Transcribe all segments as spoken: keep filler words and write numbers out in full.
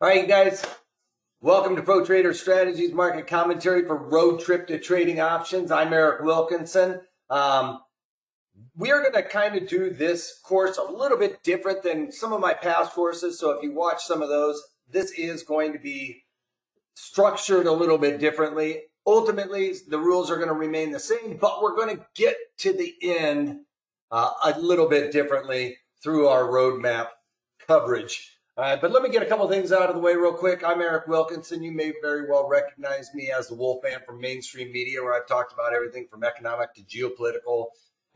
All right, guys, welcome to ProTrader Strategies Market Commentary for Road Trip to Trading Options. I'm Eric Wilkinson. Um, we are going to kind of do this course a little bit different than some of my past courses. So if you watch some of those, this is going to be structured a little bit differently. Ultimately, the rules are going to remain the same, but we're going to get to the end uh, a little bit differently through our roadmap coverage. All right, but let me get a couple of things out of the way real quick. I'm Eric Wilkinson. You may very well recognize me as the Wolfman from mainstream media, where I've talked about everything from economic to geopolitical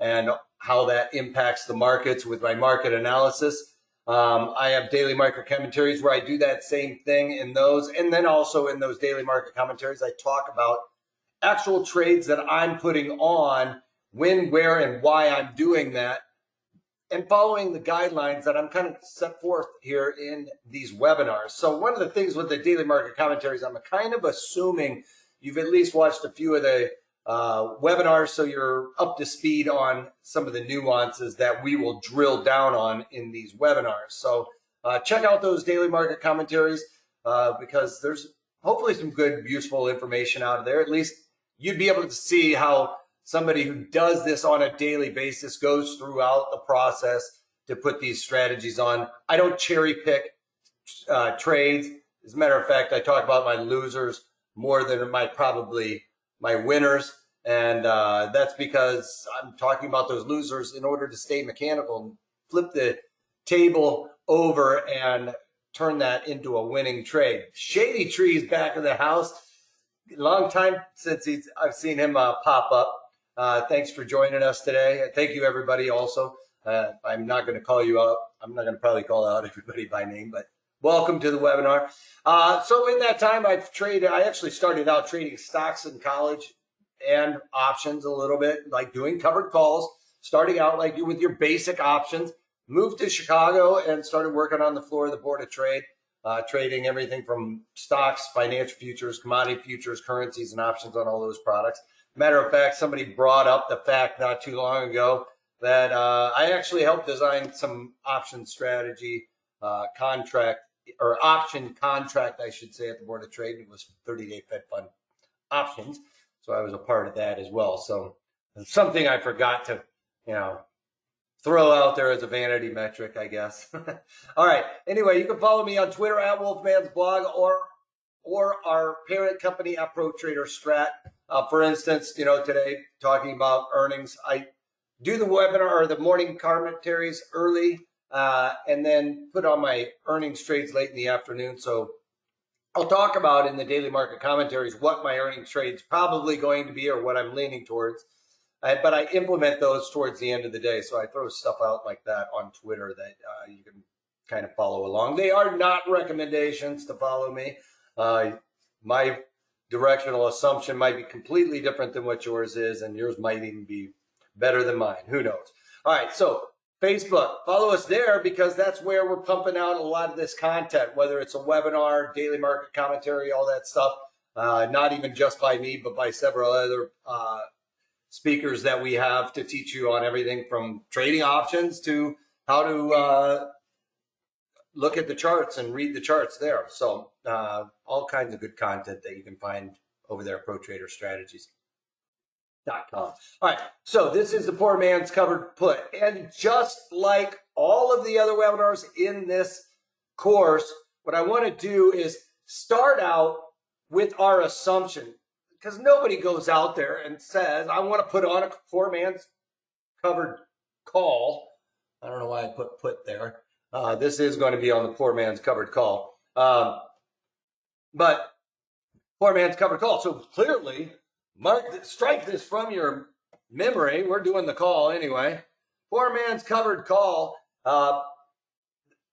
and how that impacts the markets with my market analysis. Um, I have daily market commentaries where I do that same thing in those. And then also in those daily market commentaries, I talk about actual trades that I'm putting on, when, where, and why I'm doing that, and following the guidelines that I'm kind of set forth here in these webinars. So one of the things with the daily market commentaries, I'm kind of assuming you've at least watched a few of the uh, webinars, so you're up to speed on some of the nuances that we will drill down on in these webinars. So uh, check out those daily market commentaries uh, because there's hopefully some good, useful information out there. At least you'd be able to see how somebody who does this on a daily basis goes throughout the process to put these strategies on. I don't cherry pick uh, trades. As a matter of fact, I talk about my losers more than my probably my winners. And uh, that's because I'm talking about those losers in order to stay mechanical and flip the table over and turn that into a winning trade. Shady Tree is back in the house. Long time since he's, I've seen him uh, pop up. Uh, thanks for joining us today. Thank you, everybody. Also, uh, I'm not going to call you out. I'm not going to probably call out everybody by name, but welcome to the webinar. Uh, so in that time, I've traded. I actually started out trading stocks in college and options a little bit, like doing covered calls, starting out like you with your basic options, moved to Chicago and started working on the floor of the Board of Trade, uh, trading everything from stocks, financial futures, commodity futures, currencies, and options on all those products. Matter of fact, somebody brought up the fact not too long ago that uh, I actually helped design some option strategy uh, contract, or option contract, I should say, at the Board of Trade. It was thirty day Fed Fund options. So I was a part of that as well. So it's something I forgot to, you know, throw out there as a vanity metric, I guess. All right. Anyway, you can follow me on Twitter at Wolfman's Blog or or our parent company at ProTrader Strat. Uh, for instance, you know, today talking about earnings, I do the webinar or the morning commentaries early uh, and then put on my earnings trades late in the afternoon. So I'll talk about in the daily market commentaries what my earnings trade's probably going to be or what I'm leaning towards. Uh, but I implement those towards the end of the day. So I throw stuff out like that on Twitter that uh, you can kind of follow along. They are not recommendations to follow me. Uh, my directional assumption might be completely different than what yours is, and yours might even be better than mine. Who knows? All right, so Facebook, follow us there because that's where we're pumping out a lot of this content, whether it's a webinar, daily market commentary, all that stuff, uh, not even just by me, but by several other uh, speakers that we have to teach you on everything from trading options to how to uh, look at the charts and read the charts there. So uh, all kinds of good content that you can find over there at ProTrader Strategies dot com. All right, so this is the Poor Man's Covered Put. And just like all of the other webinars in this course, what I want to do is start out with our assumption, because nobody goes out there and says, I want to put on a Poor Man's Covered Call. I don't know why I put put there. Uh, this is going to be on the Poor Man's Covered Call, um, but Poor Man's Covered Call. So clearly, mark, strike this from your memory. We're doing the call anyway. Poor Man's Covered Call. Uh,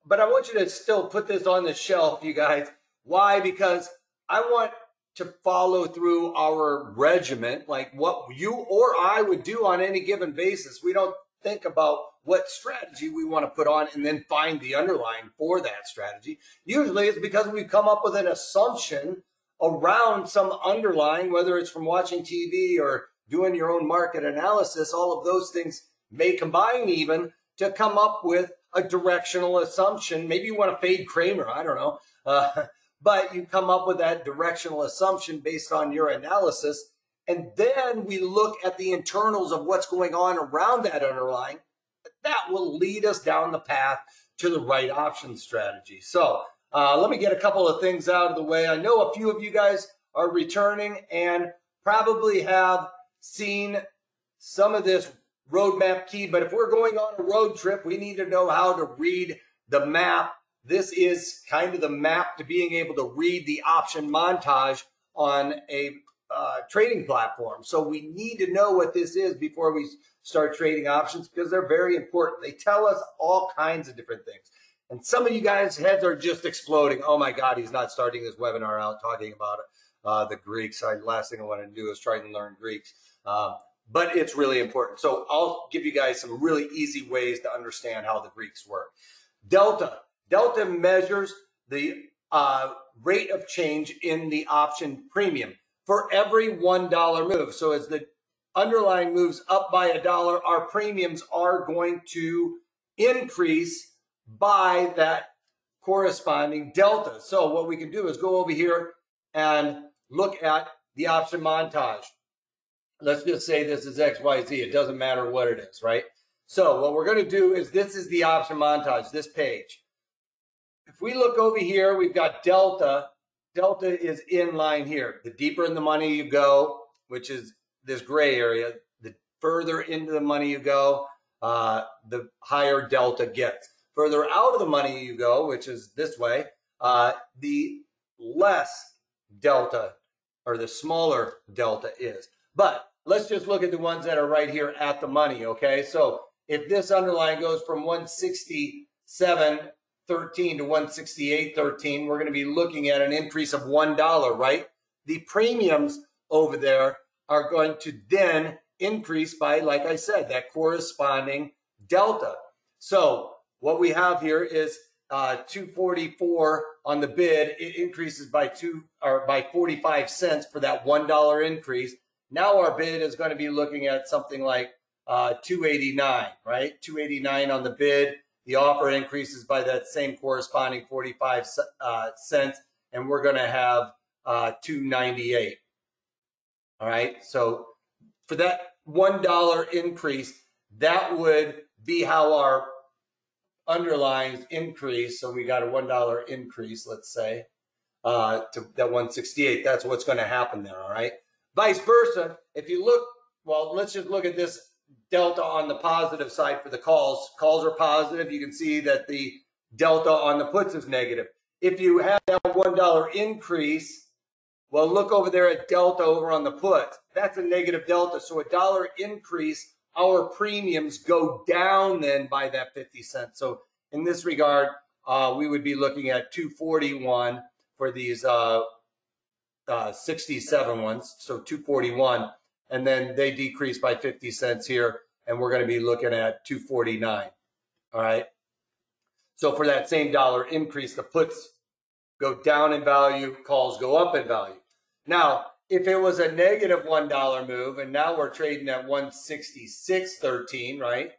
but I want you to still put this on the shelf, you guys. Why? Because I want to follow through our regimen, like what you or I would do on any given basis. We don't think about what strategy we want to put on and then find the underlying for that strategy. Usually it's because we've come up with an assumption around some underlying, whether it's from watching T V or doing your own market analysis. All of those things may combine even to come up with a directional assumption. Maybe you want to fade Kramer, I don't know. Uh, but you come up with that directional assumption based on your analysis. And then we look at the internals of what's going on around that underlying. That will lead us down the path to the right option strategy. So uh, let me get a couple of things out of the way. I know a few of you guys are returning and probably have seen some of this roadmap key, but if we're going on a road trip, we need to know how to read the map. This is kind of the map to being able to read the option montage on a uh, trading platform. So we need to know what this is before we start trading options, because they're very important. They tell us all kinds of different things. And some of you guys' heads are just exploding. Oh my God, he's not starting this webinar out talking about it. Uh, the Greeks. I, last thing I want to do is try and learn Greeks. Uh, but it's really important. So I'll give you guys some really easy ways to understand how the Greeks work. Delta. Delta measures the uh, rate of change in the option premium for every one dollar move. So as the underlying moves up by a dollar, our premiums are going to increase by that corresponding delta. So what we can do is go over here and look at the option montage. Let's just say this is X Y Z. It doesn't matter what it is, right? So what we're going to do is, this is the option montage, this page. If we look over here, we've got delta. Delta is in line here. The deeper in the money you go, which is this gray area, the further into the money you go, uh, the higher delta gets. Further out of the money you go, which is this way, uh, the less delta, or the smaller delta is. But let's just look at the ones that are right here at the money, okay? So if this underlying goes from one sixty-seven thirteen to one sixty-eight thirteen, we're going to be looking at an increase of one dollar, right? The premiums over there are going to then increase by, like I said, that corresponding delta. So what we have here is Uh, two forty-four on the bid. It increases by two or by forty-five cents for that one dollar increase. Now our bid is going to be looking at something like uh, two eighty-nine, right? two eighty-nine on the bid. The offer increases by that same corresponding forty-five cents, and we're going to have uh, two ninety-eight. All right. So for that one dollar increase, that would be how our underlying increase. So we got a one dollar increase, let's say, uh, to that one sixty-eight. That's what's going to happen there, all right? Vice versa, if you look, well, let's just look at this delta on the positive side for the calls. Calls are positive. You can see that the delta on the puts is negative. If you have that one dollar increase, well, look over there at delta over on the puts. That's a negative delta. So a dollar increase, our premiums go down then by that fifty cents. So in this regard, uh, we would be looking at two forty-one for these uh, uh, sixty-seven ones, so two forty-one, and then they decrease by fifty cents here, and we're going to be looking at two forty-nine, all right? So for that same dollar increase, the puts go down in value, calls go up in value. Now, if it was a negative one dollar move, and now we're trading at one sixty-six thirteen, right?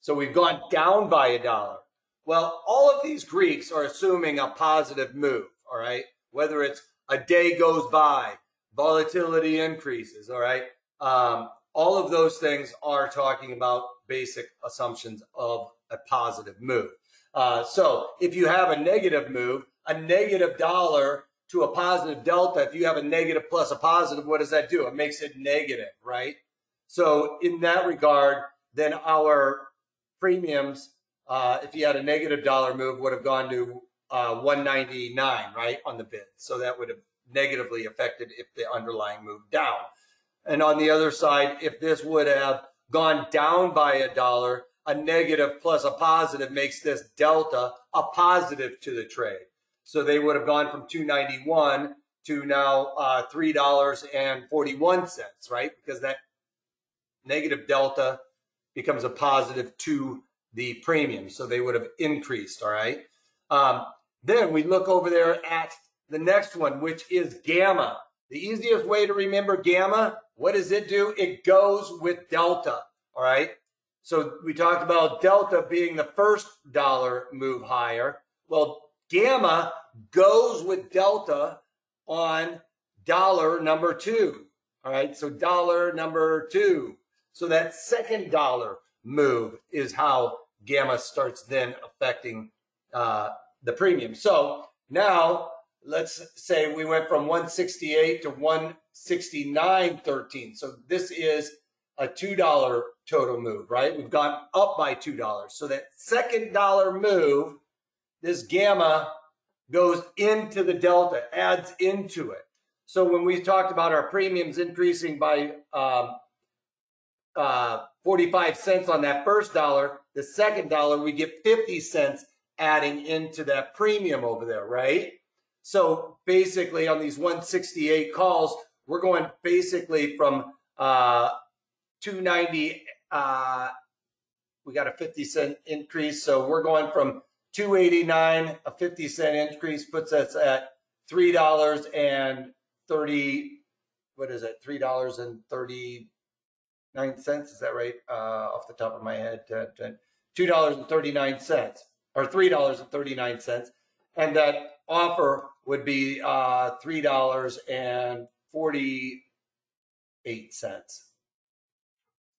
So we've gone down by a dollar. Well, all of these Greeks are assuming a positive move, all right? Whether it's a day goes by, volatility increases, all right? Um, all of those things are talking about basic assumptions of a positive move. Uh, so if you have a negative move, a negative dollar to a positive delta, if you have a negative plus a positive, what does that do? It makes it negative, right? So in that regard, then our premiums, uh, if you had a negative dollar move, would have gone to uh, one ninety-nine, right, on the bid. So that would have negatively affected if the underlying moved down. And on the other side, if this would have gone down by a dollar, a negative plus a positive makes this delta a positive to the trade. So they would have gone from two ninety-one to now uh, three dollars and forty-one cents, right? Because that negative delta becomes a positive to the premium. So they would have increased, all right? Um, then we look over there at the next one, which is gamma. The easiest way to remember gamma, what does it do? It goes with delta, all right? So we talked about Delta being the first dollar move higher. Well, Gamma goes with Delta on dollar number two. All right, so dollar number two. So that second dollar move is how Gamma starts then affecting uh, the premium. So now let's say we went from one sixty-eight to one sixty-nine thirteen. So this is a two dollar total move, right? We've gone up by two dollars. So that second dollar move, this Gamma goes into the Delta, adds into it. So when we talked about our premiums increasing by um, uh, forty-five cents on that first dollar, the second dollar, we get fifty cents adding into that premium over there, right? So basically on these one sixty-eight calls, we're going basically from uh, two ninety, uh, we got a fifty cent increase. So we're going from two eighty-nine, a fifty cent increase puts us at three dollars and thirty, what is it? three dollars and thirty-nine cents, is that right? Uh, off the top of my head, two dollars and thirty-nine cents or three dollars and thirty-nine cents. And that offer would be uh, three dollars and forty-eight cents.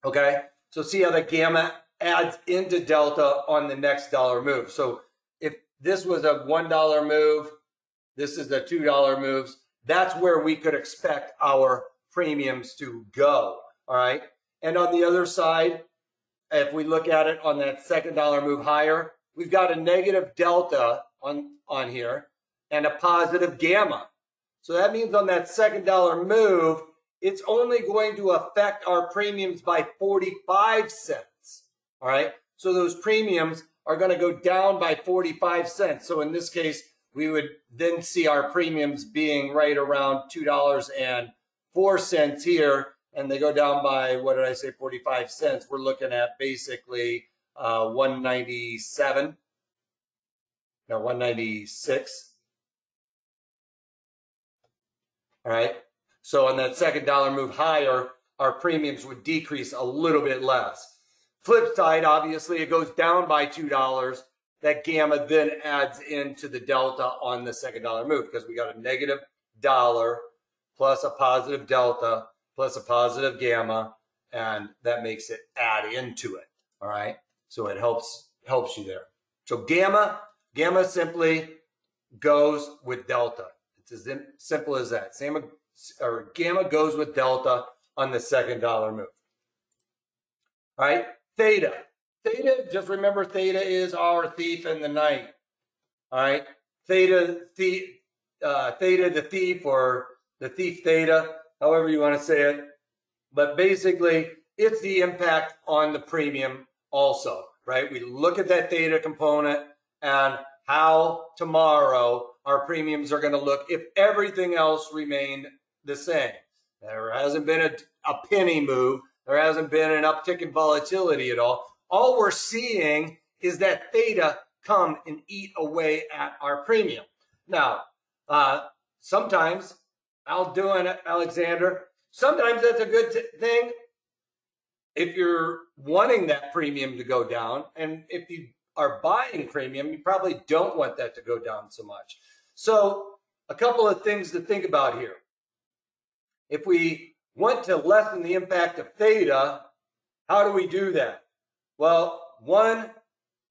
Okay, so see how the Gamma adds into Delta on the next dollar move. So if this was a one dollar move, this is the two dollar moves. That's where we could expect our premiums to go, all right? And on the other side, if we look at it on that second dollar move higher, we've got a negative Delta on, on here and a positive Gamma. So that means on that second dollar move, it's only going to affect our premiums by forty-five cents, all right? So those premiums are going to go down by forty-five cents. So in this case, we would then see our premiums being right around two dollars and four cents here, and they go down by, what did I say, forty-five cents. We're looking at basically uh, one ninety-seven, no, one ninety-six, all right? So on that second dollar move higher, our premiums would decrease a little bit less. Flip side, obviously, it goes down by two dollars. That Gamma then adds into the Delta on the second dollar move because we got a negative dollar plus a positive Delta plus a positive Gamma, and that makes it add into it, all right? So it helps, helps you there. So Gamma, Gamma simply goes with Delta. It's as simple as that. Same or Gamma goes with Delta on the second dollar move. All right, Theta. Theta, just remember Theta is our thief in the night. All right, Theta, the, uh, Theta the thief or the thief Theta, however you want to say it. But basically, it's the impact on the premium also, right? We look at that Theta component and how tomorrow our premiums are going to look if everything else remained the same. There hasn't been a, a penny move. There hasn't been an uptick in volatility at all. All we're seeing is that Theta come and eat away at our premium. Now, uh, sometimes, I'll do an Alexander, sometimes that's a good thing if you're wanting that premium to go down. And if you are buying premium, you probably don't want that to go down so much. So a couple of things to think about here. If we want to lessen the impact of Theta, how do we do that? Well, one,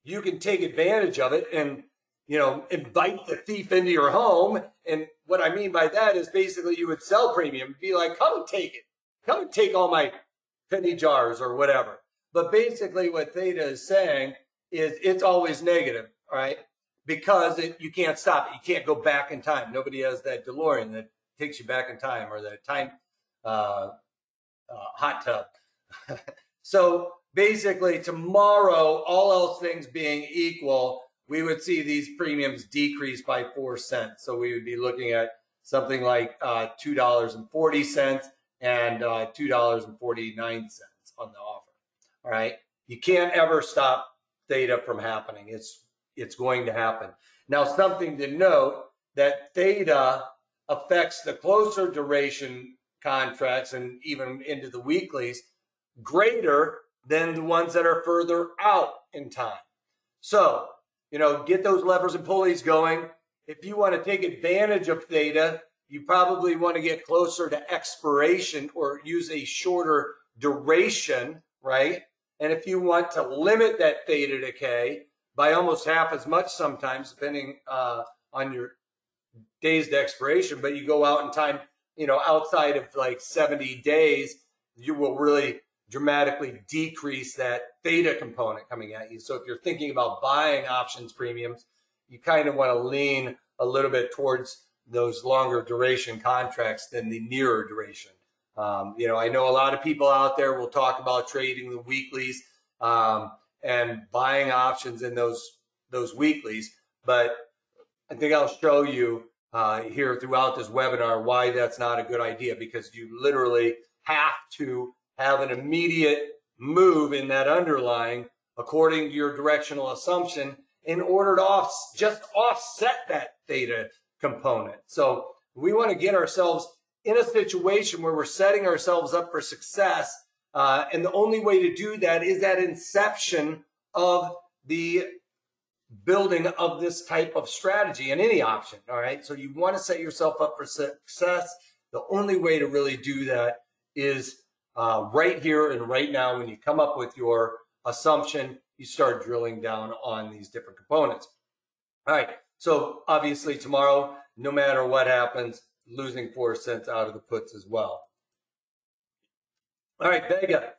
you can take advantage of it and, you know, invite the thief into your home. And what I mean by that is basically you would sell premium and be like, come take it. Come and take all my penny jars or whatever. But basically what Theta is saying is it's always negative, right? Because it, you can't stop it. You can't go back in time. Nobody has that DeLorean that takes you back in time or that time uh, uh, hot tub. So basically tomorrow, all else things being equal, we would see these premiums decrease by four cents. So we would be looking at something like uh, two dollars and forty cents and uh, two dollars and forty-nine cents on the offer, all right? You can't ever stop Theta from happening. It's it's going to happen. Now, something to note that Theta affects the closer duration contracts and even into the weeklies greater than the ones that are further out in time. So, you know, get those levers and pulleys going. If you want to take advantage of theta, you probably want to get closer to expiration or use a shorter duration, right? And if you want to limit that theta decay by almost half as much sometimes, depending uh, on your days to expiration, but you go out in time, you know, outside of like seventy days, you will really dramatically decrease that theta component coming at you. So if you're thinking about buying options premiums, you kind of want to lean a little bit towards those longer duration contracts than the nearer duration. Um, you know, I know a lot of people out there will talk about trading the weeklies um, and buying options in those those weeklies, but I think I'll show you uh, here throughout this webinar why that's not a good idea, because you literally have to have an immediate move in that underlying according to your directional assumption in order to off, just offset that theta component. So we want to get ourselves in a situation where we're setting ourselves up for success. Uh, and the only way to do that is that inception of the building of this type of strategy in any option. All right. So you want to set yourself up for success. The only way to really do that is uh, right here and right now. When you come up with your assumption, you start drilling down on these different components. All right. So obviously tomorrow, no matter what happens, losing four cents out of the puts as well. All right, Vega,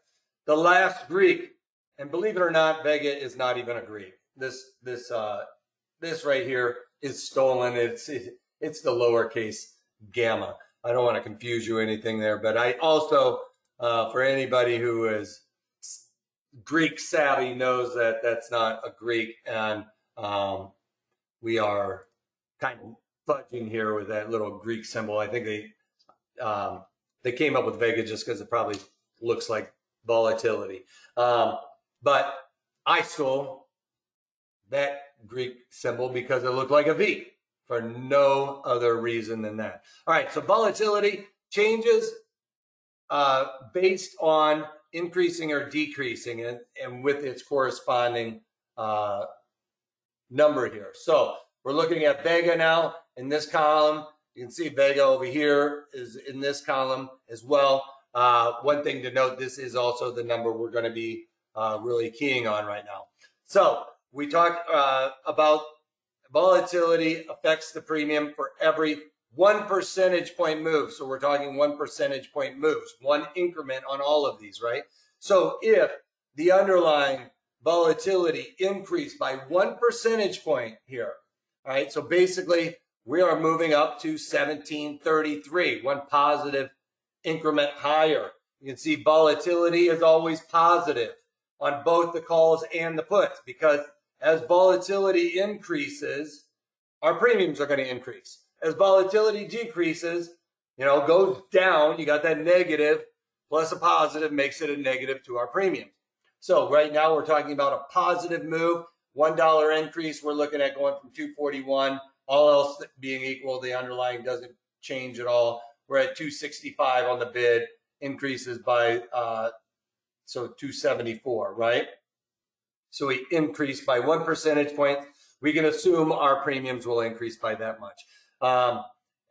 the last Greek, and believe it or not, Vega is not even a Greek. This, this, uh, this right here is stolen. It's it, it's the lowercase gamma. I don't want to confuse you or anything there, but I also, uh, for anybody who is Greek savvy, knows that that's not a Greek, and um, we are kind of fudging here with that little Greek symbol. I think they um, they came up with Vega just because it probably looks like volatility. Um, but I stole that Greek symbol because it looked like a V for no other reason than that. All right, so volatility changes uh, based on increasing or decreasing, and, and with its corresponding uh, number here. So we're looking at Vega now in this column. You can see Vega over here is in this column as well. Uh, one thing to note, this is also the number we're going to be uh, really keying on right now. So we talked uh, about volatility affects the premium for every one percentage point move. So we're talking one percentage point moves, one increment on all of these, right? So if the underlying volatility increased by one percentage point here, all right, so basically we are moving up to seventeen thirty-three, one positive increment higher. You can see volatility is always positive on both the calls and the puts, because as volatility increases, our premiums are going to increase. As volatility decreases, you know, goes down, you got that negative plus a positive makes it a negative to our premium. So right now we're talking about a positive move, one dollar increase. We're looking at going from two forty-one, all else being equal, the underlying doesn't change at all. We're at two sixty-five on the bid, increases by, uh, so two seventy-four, right? So we increase by one percentage point. We can assume our premiums will increase by that much. Um,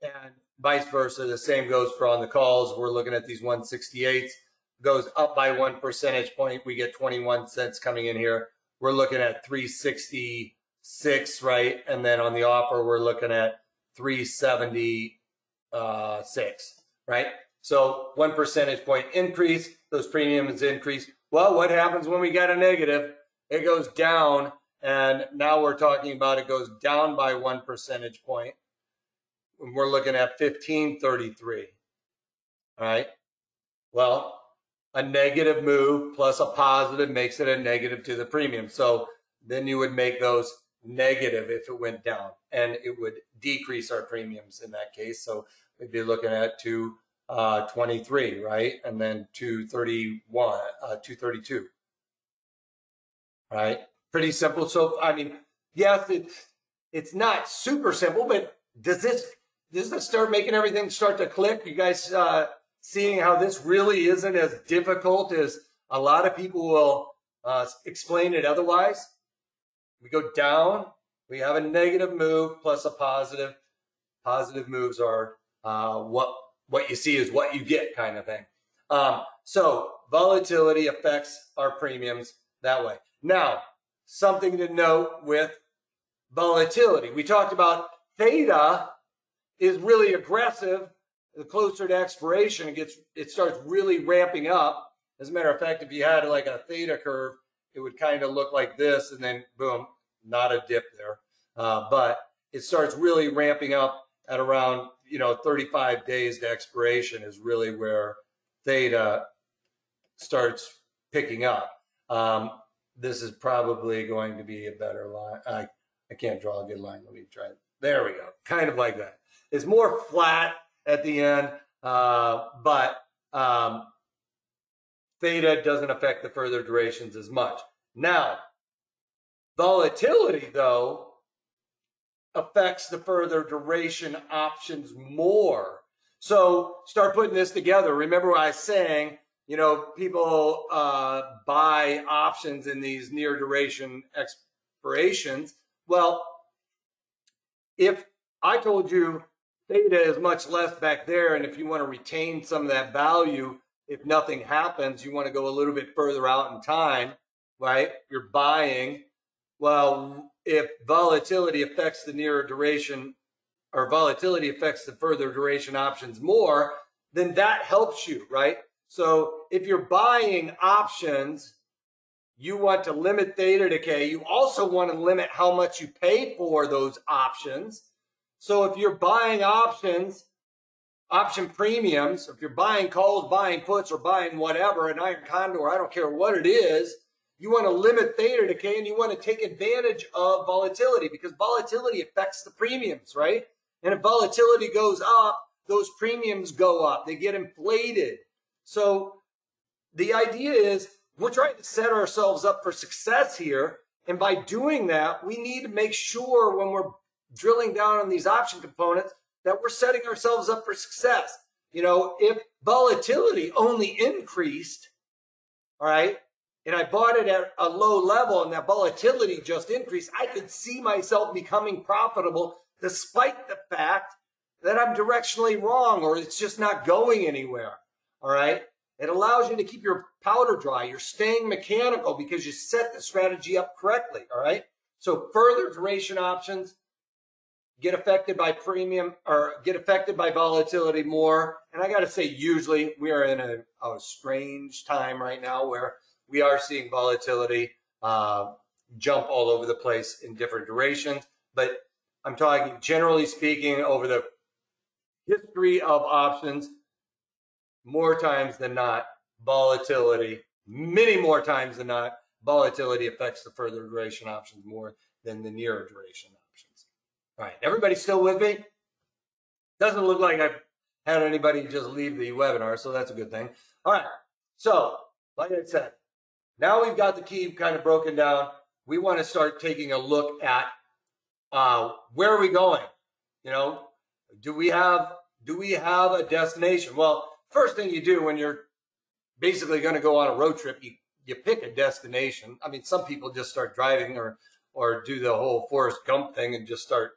and vice versa, the same goes for on the calls. We're looking at these one sixty-eights. Goes up by one percentage point. We get twenty-one cents coming in here. We're looking at three sixty-six, right? And then on the offer, we're looking at three seventy-six, right? So one percentage point increase, those premiums increase. Well, what happens when we got a negative? It goes down, and now we're talking about it goes down by one percentage point. We're looking at fifteen thirty-three, all right? Well, a negative move plus a positive makes it a negative to the premium. So then you would make those negative if it went down, and it would decrease our premiums in that case. So we'd be looking at two twenty-three, right? And then two thirty-one, uh, two thirty-two, right? Pretty simple. So, I mean, yes, it's, it's not super simple, but does this, does this start making everything start to click? You guys, uh, seeing how this really isn't as difficult as A lot of people will uh, explain it otherwise. We go down, we have a negative move plus a positive. Positive moves are uh, what, what you see is what you get kind of thing. Um, so volatility affects our premiums that way. Now, something to note with volatility. We talked about theta is really aggressive. The closer to expiration, it gets, it starts really ramping up. As a matter of fact, if you had like a theta curve, it would kind of look like this, and then boom, not a dip there. Uh, but it starts really ramping up at around, you know, thirty-five days to expiration is really where theta starts picking up. Um, this is probably going to be a better line. I, I can't draw a good line. Let me try it. There we go. Kind of like that. It's more flat at the end, uh, but um, theta doesn't affect the further durations as much. Now, volatility, though, affects the further duration options more. So start putting this together. Remember what I was saying, you know, people uh, buy options in these near duration expirations. Well, if I told you theta is much less back there, and if you want to retain some of that value, if nothing happens, you want to go a little bit further out in time, right? You're buying. Well, if volatility affects the nearer duration, or volatility affects the further duration options more, then that helps you, right? So if you're buying options, you want to limit theta decay. You also want to limit how much you pay for those options. So if you're buying options, option premiums, if you're buying calls, buying puts, or buying whatever, an iron condor, I don't care what it is, you want to limit theta decay, and you want to take advantage of volatility, because volatility affects the premiums, right? And if volatility goes up, those premiums go up. They get inflated. So the idea is we're trying to set ourselves up for success here. And by doing that, we need to make sure when we're drilling down on these option components that we're setting ourselves up for success. You know, if volatility only increased, all right, and I bought it at a low level and that volatility just increased, I could see myself becoming profitable despite the fact that I'm directionally wrong or it's just not going anywhere, all right? It allows you to keep your powder dry. You're staying mechanical because you set the strategy up correctly, all right? So further duration options get affected by premium or get affected by volatility more. And I got to say, usually we are in a, a strange time right now where we are seeing volatility uh, jump all over the place in different durations. But I'm talking, generally speaking, over the history of options, more times than not, volatility, many more times than not, volatility affects the further duration options more than the nearer duration options. All right, everybody still with me? Doesn't look like I've had anybody just leave the webinar, so that's a good thing. All right, so like I said, now we've got the key kind of broken down. We want to start taking a look at uh, where are we going? You know, do we have do we have a destination? Well, first thing you do when you're basically going to go on a road trip, you you pick a destination. I mean, some people just start driving or or do the whole Forrest Gump thing and just start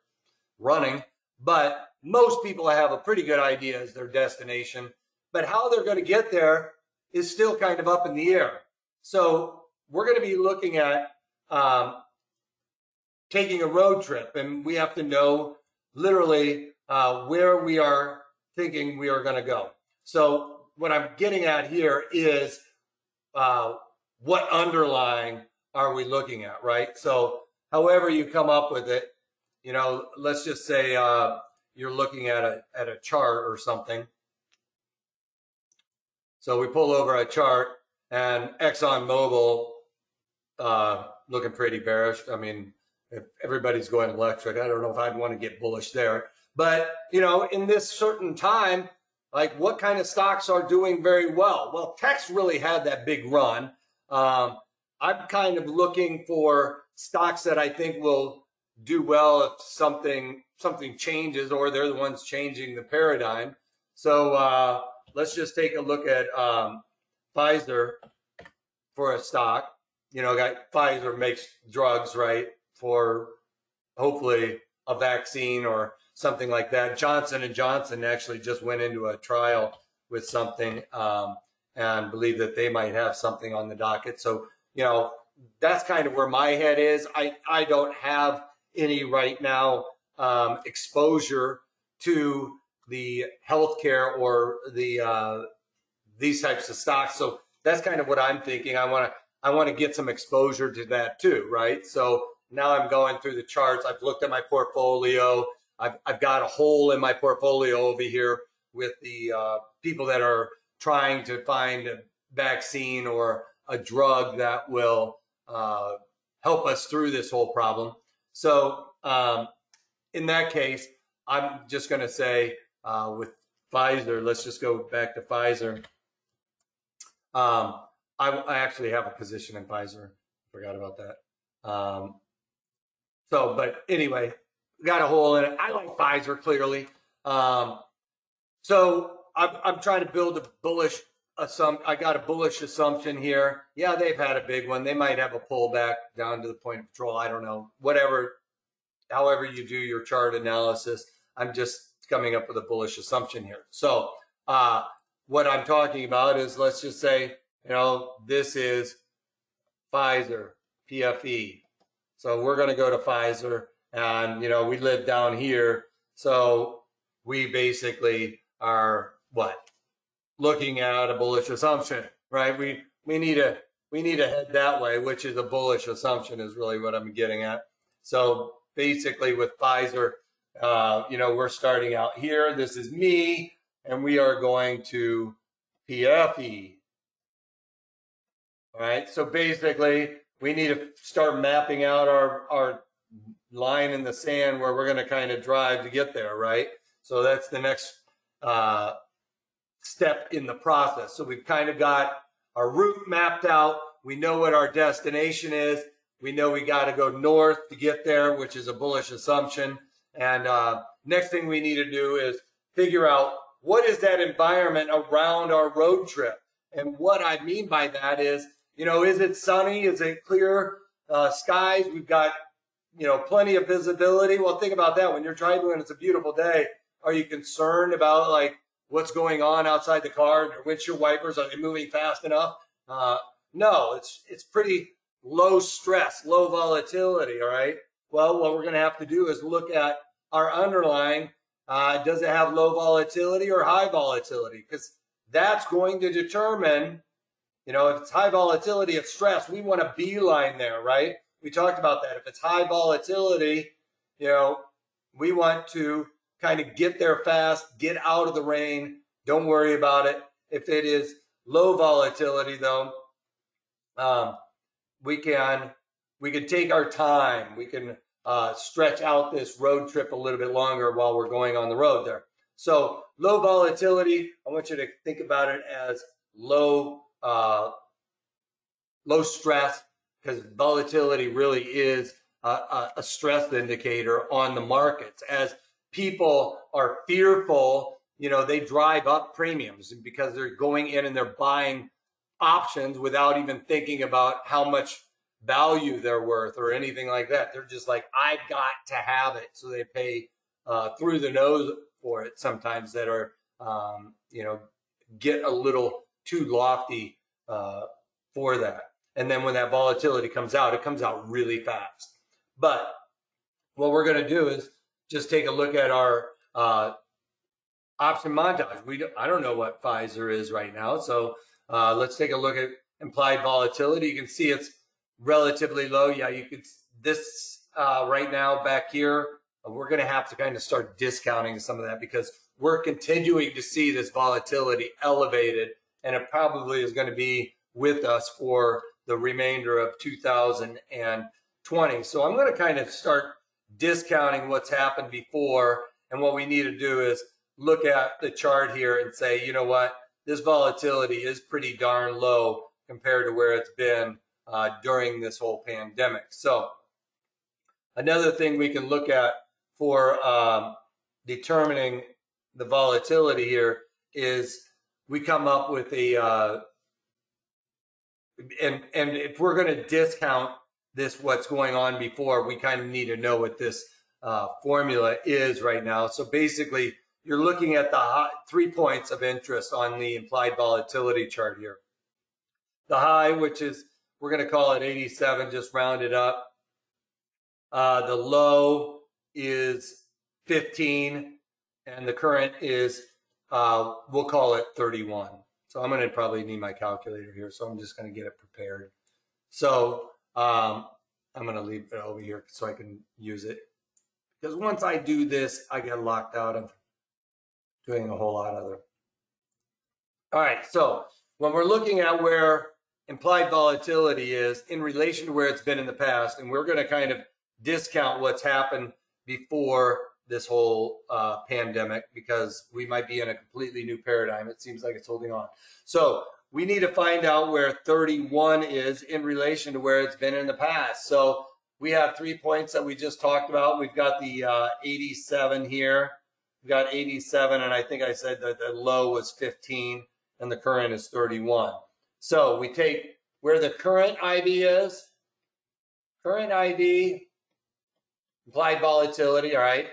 running. But most people have a pretty good idea as their destination. But how they're going to get there is still kind of up in the air. So we're going to be looking at um, taking a road trip, and we have to know literally uh, where we are thinking we are going to go. So what I'm getting at here is uh, what underlying are we looking at, right? So however you come up with it, you know, let's just say uh, you're looking at a, at a chart or something. So we pull over a chart, and ExxonMobil uh, looking pretty bearish. I mean, if everybody's going electric, I don't know if I'd want to get bullish there. But, you know, in this certain time, like what kind of stocks are doing very well? Well, tech's really had that big run. Um, I'm kind of looking for stocks that I think will do well if something something changes, or they're the ones changing the paradigm. So, uh, let's just take a look at um, Pfizer for a stock. You know, got Pfizer makes drugs, right, for hopefully a vaccine or something like that. Johnson and Johnson actually just went into a trial with something um, and believe that they might have something on the docket. So, you know, that's kind of where my head is. I, I don't have any right now um, exposure to the healthcare or the uh, these types of stocks. So that's kind of what I'm thinking. I want to I want to get some exposure to that too, right? So now I'm going through the charts. I've looked at my portfolio. I've, I've got a hole in my portfolio over here with the uh, people that are trying to find a vaccine or a drug that will uh, help us through this whole problem. So um, in that case, I'm just going to say uh, with Pfizer, let's just go back to Pfizer. Um, I, I actually have a position in Pfizer. Forgot about that. Um, so, but anyway, got a hole in it. I like Pfizer clearly. Um, so I'm, I'm trying to build a bullish assumption. I got a bullish assumption here. Yeah, they've had a big one. They might have a pullback down to the point of control. I don't know. Whatever, however you do your chart analysis, I'm just coming up with a bullish assumption here. So uh, what I'm talking about is, let's just say, you know, this is Pfizer, P F E. So we're going to go to Pfizer, and, you know, we live down here. So we basically are what? Looking at a bullish assumption, right? We, we need a, we need to head that way, which is a bullish assumption is really what I'm getting at. So basically with Pfizer, uh, you know, we're starting out here. This is me, and we are going to P F E. All right, so basically we need to start mapping out our, our line in the sand where we're going to kind of drive to get there, right? So that's the next uh, step in the process. So we've kind of got our route mapped out. We know what our destination is. We know we got to go north to get there, which is a bullish assumption. And uh, next thing we need to do is figure out what is that environment around our road trip. And what I mean by that is, you know, is it sunny? Is it clear uh, skies? We've got, you know, plenty of visibility. Well, think about that. When you're driving and it's a beautiful day, are you concerned about, like, what's going on outside the car? Your windshield wipers, are they moving fast enough? Uh, no, it's, it's pretty low stress, low volatility, all right? Well, what we're going to have to do is look at our underlying. Uh, does it have low volatility or high volatility? Because that's going to determine, you know, if it's high volatility of stress, we want to beeline there, right? We talked about that. If it's high volatility, you know, we want to kind of get there fast, get out of the rain. Don't worry about it. If it is low volatility, though, um, we can we can take our time. We can uh, stretch out this road trip a little bit longer while we're going on the road there. So low volatility, I want you to think about it as low uh, low stress, because volatility really is a, a stress indicator on the markets. As people are fearful, you know, they drive up premiums because they're going in and they're buying options without even thinking about how much value they're worth or anything like that. They're just like, I've got to have it. So they pay uh, through the nose for it sometimes, that are, um, you know, get a little too lofty uh, for that. And then when that volatility comes out, it comes out really fast. But what we're going to do is just take a look at our uh, option montage. We don't, I don't know what Pfizer is right now. So uh, let's take a look at implied volatility. You can see it's relatively low. Yeah, you could, this uh, right now back here, we're going to have to kind of start discounting some of that because we're continuing to see this volatility elevated, and it probably is going to be with us for the remainder of two thousand twenty. So I'm going to kind of start discounting what's happened before, and what we need to do is look at the chart here and say, you know what, this volatility is pretty darn low compared to where it's been uh, during this whole pandemic. So another thing we can look at for um, determining the volatility here is we come up with a uh, and and if we're going to discount this, what's going on before, we kind of need to know what this uh, formula is right now. So basically, you're looking at the high, three points of interest on the implied volatility chart here. The high, which is, we're going to call it eighty-seven, just round it up. Uh, the low is fifteen, and the current is, uh, we'll call it thirty-one. So I'm going to probably need my calculator here, so I'm just going to get it prepared. So um, I'm going to leave it over here so I can use it, because once I do this, I get locked out of doing a whole lot of other. All right, so when we're looking at where implied volatility is in relation to where it's been in the past, and we're going to kind of discount what's happened before this whole uh, pandemic, because we might be in a completely new paradigm. It seems like it's holding on. So we need to find out where thirty-one is in relation to where it's been in the past. So we have three points that we just talked about. We've got the uh, eighty-seven here. We've got eighty-seven, and I think I said that the low was fifteen, and the current is thirty-one. So we take where the current I V is, current I V, implied volatility, all right,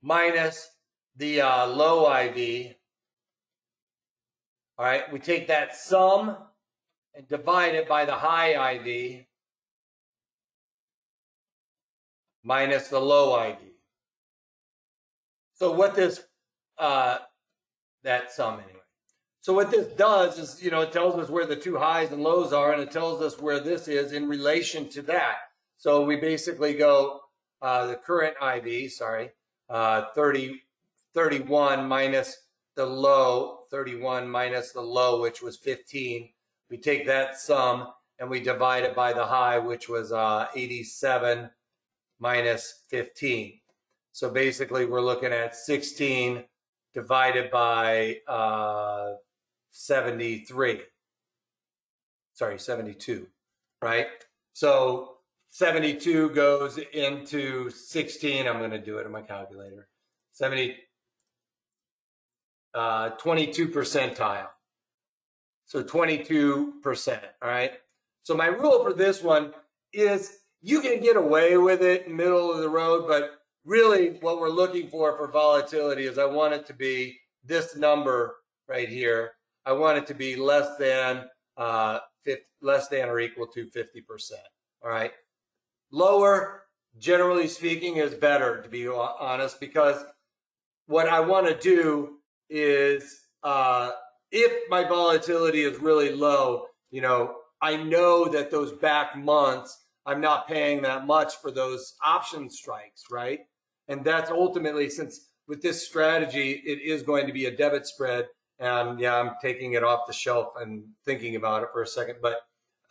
minus the uh, low I V, all right, we take that sum and divide it by the high I V minus the low I V. So what this, uh, that sum anyway. So what this does is, you know, it tells us where the two highs and lows are, and it tells us where this is in relation to that. So we basically go uh, the current I V, sorry, uh, thirty, thirty-one minus the low, thirty-one minus the low, which was fifteen. We take that sum and we divide it by the high, which was uh, eighty-seven minus fifteen. So basically we're looking at sixteen divided by uh, seventy-three, sorry, seventy-two, right? So seventy-two goes into sixteen. I'm going to do it on my calculator. seventy, uh, twenty-two percentile. So twenty-two percent, all right? So my rule for this one is you can get away with it, middle of the road, but really what we're looking for for volatility is I want it to be this number right here. I want it to be less than uh, fifty, less than or equal to fifty percent. All right. Lower, generally speaking, is better, to be honest, because what I want to do is uh, if my volatility is really low, you know, I know that those back months, I'm not paying that much for those option strikes, right? And that's ultimately, since with this strategy, it is going to be a debit spread. And yeah, I'm taking it off the shelf and thinking about it for a second, but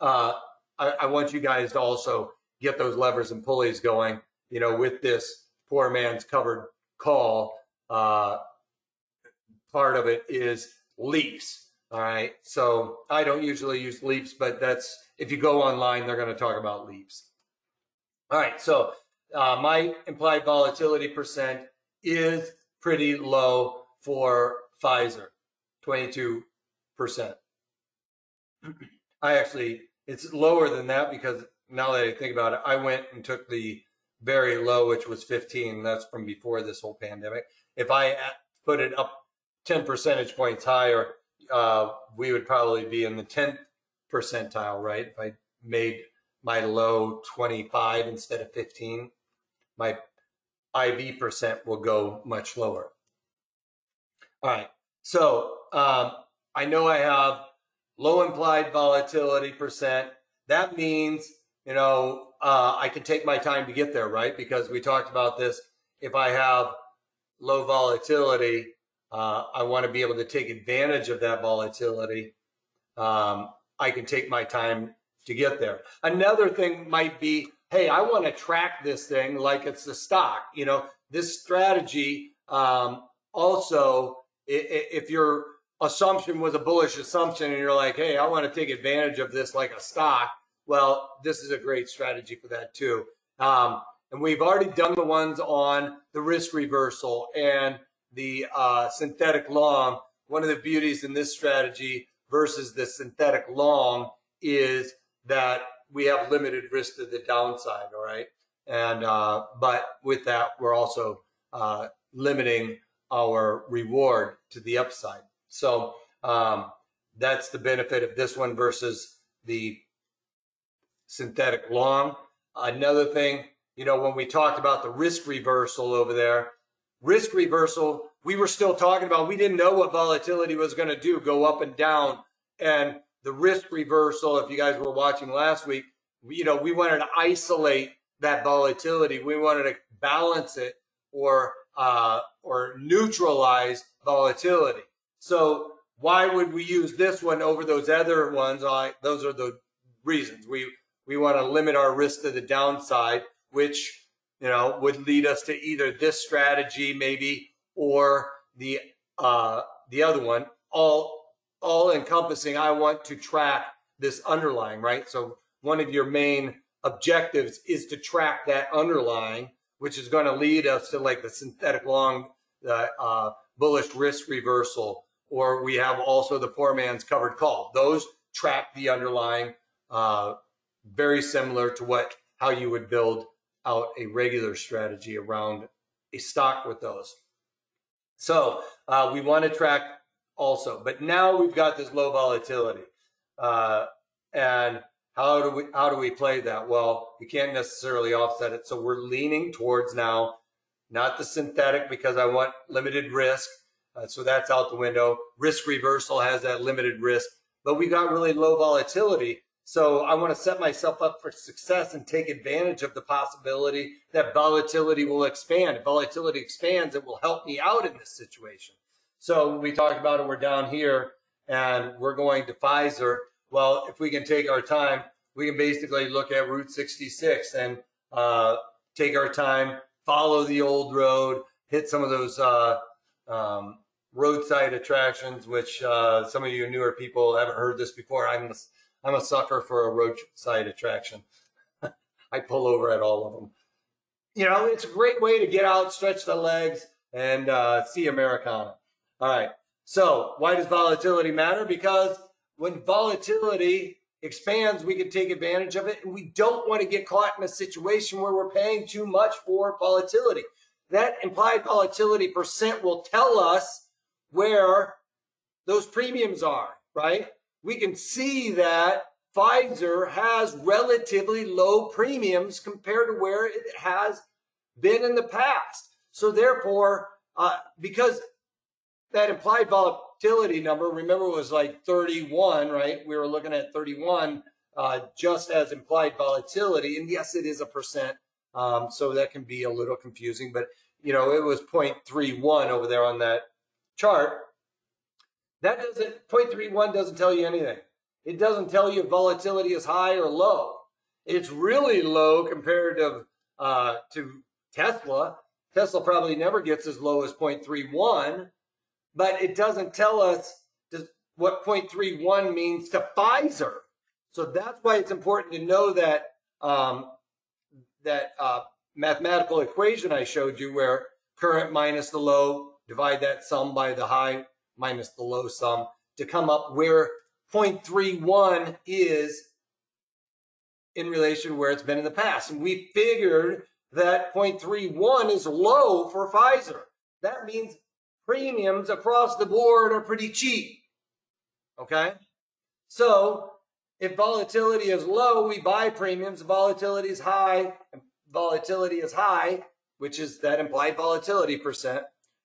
uh, I, I want you guys to also get those levers and pulleys going, you know, with this poor man's covered call. Uh, part of it is leaps. All right, so I don't usually use leaps, but that's, if you go online, they're going to talk about leaps. All right, so uh, my implied volatility percent is pretty low for Pfizer, twenty-two percent. I actually, it's lower than that because now that I think about it, I went and took the very low, which was fifteen. That's from before this whole pandemic. If I put it up ten percentage points higher, Uh, we would probably be in the tenth percentile, right? If I made my low twenty-five instead of fifteen, my I V percent will go much lower. All right, so um, I know I have low implied volatility percent. That means, you know, uh, I can take my time to get there, right? Because we talked about this. If I have low volatility, Uh, I want to be able to take advantage of that volatility. Um, I can take my time to get there. Another thing might be, hey, I want to track this thing like it's a stock. You know, this strategy um, also, if your assumption was a bullish assumption and you're like, hey, I want to take advantage of this like a stock, well, this is a great strategy for that too. Um, and we've already done the ones on the risk reversal and the uh, synthetic long. One of the beauties in this strategy versus the synthetic long is that we have limited risk to the downside, all right? And, uh, but with that, we're also uh, limiting our reward to the upside. So um, that's the benefit of this one versus the synthetic long. Another thing, you know, when we talked about the risk reversal over there, risk reversal, we were still talking about, we didn't know what volatility was going to do, go up and down. And the risk reversal, if you guys were watching last week, we, you know, we wanted to isolate that volatility. We wanted to balance it or uh, or neutralize volatility. So why would we use this one over those other ones? I, those are the reasons. We, we want to limit our risk to the downside, which, you know, would lead us to either this strategy maybe or the uh, the other one. All all encompassing, I want to track this underlying, right? So one of your main objectives is to track that underlying, which is going to lead us to like the synthetic long, the uh, bullish risk reversal, or we have also the poor man's covered call. Those track the underlying, uh, very similar to what how you would build out a regular strategy around a stock with those. So uh, we want to track also, but now we've got this low volatility, uh, and how do we how do we play that? Well, we can't necessarily offset it, so we're leaning towards now not the synthetic because I want limited risk, uh, so that's out the window. Risk reversal has that limited risk, but we got really low volatility, so I want to set myself up for success and take advantage of the possibility that volatility will expand. If volatility expands, it will help me out in this situation. So we talked about it, we're down here and we're going to Pfizer. Well, if we can take our time, we can basically look at Route sixty-six and uh, take our time, follow the old road, hit some of those uh, um, roadside attractions, which uh, some of you newer people haven't heard this before. I'm a, I'm a sucker for a roadside attraction. I pull over at all of them. You know, it's a great way to get out, stretch the legs, and uh, see Americana. All right, so why does volatility matter? Because when volatility expands, we can take advantage of it, and we don't want to get caught in a situation where we're paying too much for volatility. That implied volatility percent will tell us where those premiums are, right? We can see that Pfizer has relatively low premiums compared to where it has been in the past. So therefore, uh, because that implied volatility Volatility number, remember, it was like thirty-one, right? We were looking at thirty-one uh, just as implied volatility. And yes, it is a percent. Um, so that can be a little confusing, but you know, it was zero point three one over there on that chart. That doesn't, zero point three one doesn't tell you anything. It doesn't tell you if volatility is high or low. It's really low compared to, uh, to Tesla. Tesla probably never gets as low as zero point three one. But it doesn't tell us what zero point three one means to Pfizer. So that's why it's important to know that um, that uh, mathematical equation I showed you where current minus the low, divide that sum by the high minus the low sum to come up where zero point three one is in relation to where it's been in the past. And we figured that zero point three one is low for Pfizer. That means premiums across the board are pretty cheap, okay? So if volatility is low, we buy premiums. Volatility is high, volatility is high, which is that implied volatility percent,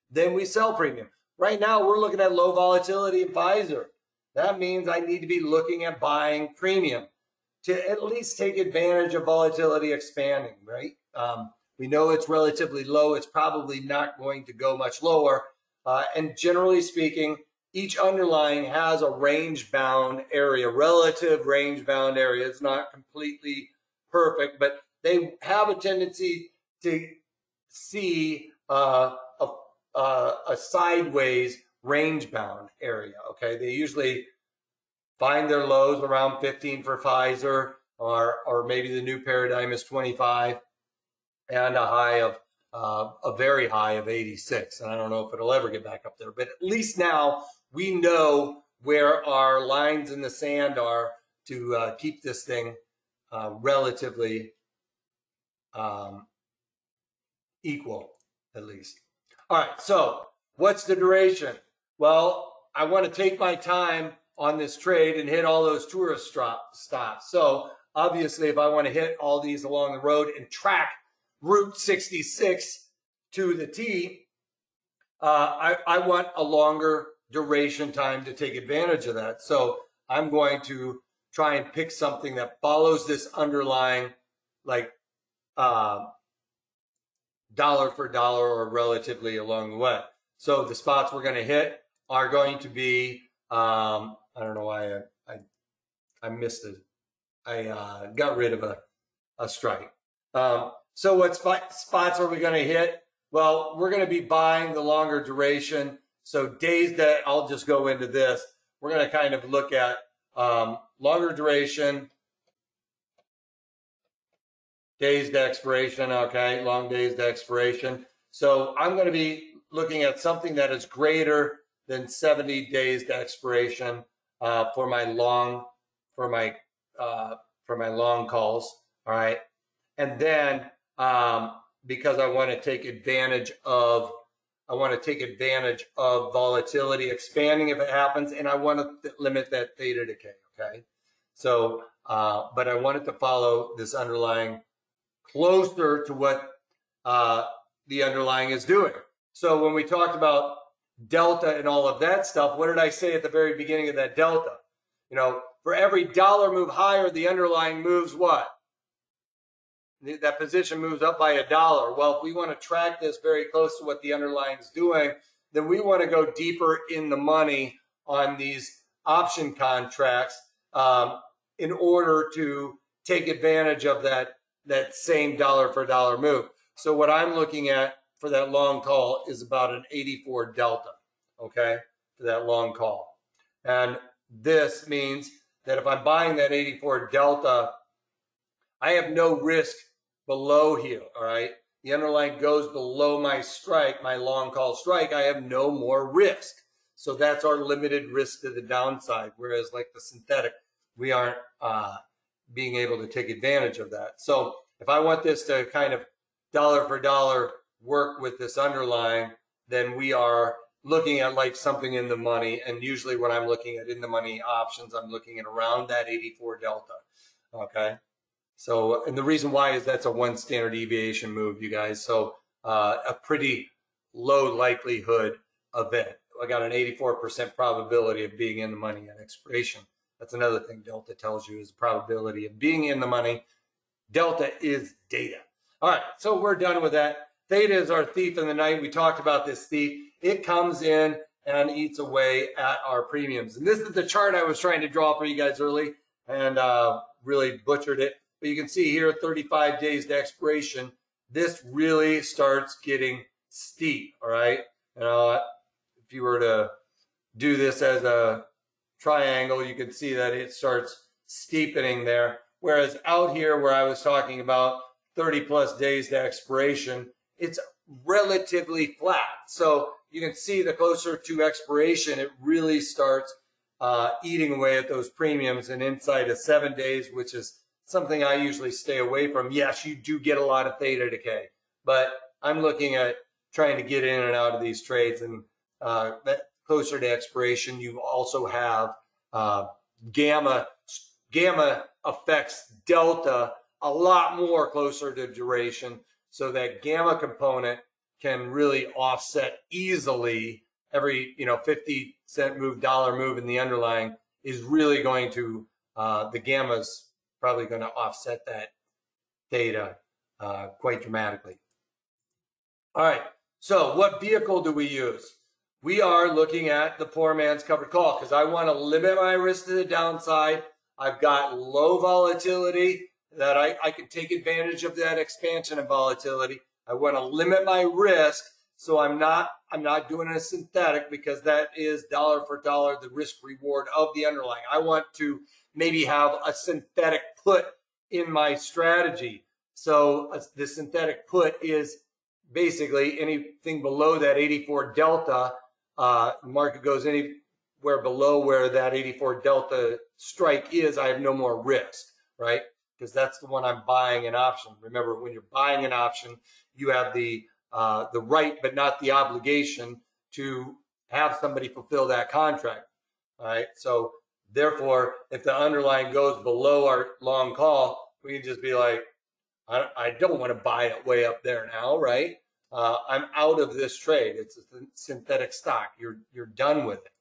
then we sell premium. Right now, we're looking at low volatility in Pfizer. That means I need to be looking at buying premium to at least take advantage of volatility expanding, right? Um, we know it's relatively low. It's probably not going to go much lower. Uh, and generally speaking, each underlying has a range-bound area, relative range-bound area. It's not completely perfect, but they have a tendency to see uh, a, uh, a sideways range-bound area, okay? They usually find their lows around fifteen for Pfizer, or, or maybe the new paradigm is twenty-five, and a high of Uh, a very high of eighty-six, and I don't know if it'll ever get back up there, but at least now we know where our lines in the sand are to uh, keep this thing uh, relatively um, equal, at least. All right, so what's the duration? Well, I want to take my time on this trade and hit all those tourist stop stops. So obviously, if I want to hit all these along the road and track Route sixty-six to the T, uh, I, I want a longer duration time to take advantage of that. So I'm going to try and pick something that follows this underlying, like uh, dollar for dollar or relatively along the way. So the spots we're going to hit are going to be, um, I don't know why I, I, I missed it. I uh, got rid of a, a strike. Um, so what spot, spots are we going to hit? Well, we're going to be buying the longer duration. So days that I'll just go into this, we're going to kind of look at um, longer duration, days to expiration, okay, long days to expiration. So I'm going to be looking at something that is greater than seventy days to expiration uh, for my long, for my uh, for my long calls, all right? And then um, because I want to take advantage of, I want to take advantage of volatility expanding if it happens, and I want to th limit that theta decay, okay? So, uh, but I want it to follow this underlying closer to what uh, the underlying is doing. So when we talked about delta and all of that stuff, what did I say at the very beginning of that delta? You know, for every dollar move higher, the underlying moves what? That position moves up by a dollar. Well, if we want to track this very close to what the underlying is doing, then we want to go deeper in the money on these option contracts um, in order to take advantage of that, that same dollar for dollar move. So what I'm looking at for that long call is about an eighty-four delta, okay, for that long call. And this means that if I'm buying that eighty-four delta, I have no risk below here, all right? The underlying goes below my strike, my long call strike, I have no more risk. So that's our limited risk to the downside, whereas like the synthetic, we aren't uh, being able to take advantage of that. So if I want this to kind of dollar for dollar work with this underlying, then we are looking at like something in the money. And usually when I'm looking at in the money options, I'm looking at around that eighty-four delta, okay? So, and the reason why is that's a one standard deviation move, you guys. So uh, a pretty low likelihood event. I got an eighty-four percent probability of being in the money at expiration. That's another thing delta tells you is the probability of being in the money. Delta is data. All right, so we're done with that. Theta is our thief in the night. We talked about this thief. It comes in and eats away at our premiums. And this is the chart I was trying to draw for you guys early and uh, really butchered it. But you can see here, thirty-five days to expiration, this really starts getting steep, all right? And uh, if you were to do this as a triangle, you can see that it starts steepening there. Whereas out here where I was talking about thirty plus days to expiration, it's relatively flat. So you can see the closer to expiration, it really starts uh, eating away at those premiums. And inside of seven days, which is something I usually stay away from. Yes, you do get a lot of theta decay, but I'm looking at trying to get in and out of these trades, and uh, closer to expiration, you also have uh, gamma. Gamma affects delta a lot more closer to duration, so that gamma component can really offset easily every you know fifty cent move, dollar move in the underlying is really going to uh, the gamma's probably going to offset that data uh, quite dramatically. All right, so what vehicle do we use? We are looking at the poor man's covered call because I want to limit my risk to the downside. I've got low volatility that I, I can take advantage of that expansion of volatility. I want to limit my risk, so I'm not, I'm not doing a synthetic because that is dollar for dollar, the risk reward of the underlying. I want to maybe have a synthetic put in my strategy. So uh, the synthetic put is basically anything below that eighty-four delta. Uh, market goes any where below where that eighty-four delta strike is, I have no more risk, right? Because that's the one I'm buying an option. Remember, when you're buying an option, you have the uh, the right, but not the obligation to have somebody fulfill that contract, all right? So therefore, if the underlying goes below our long call, we can just be like, I, I don't want to buy it way up there now, right? Uh, I'm out of this trade. It's a synthetic stock. You're, you're done with it.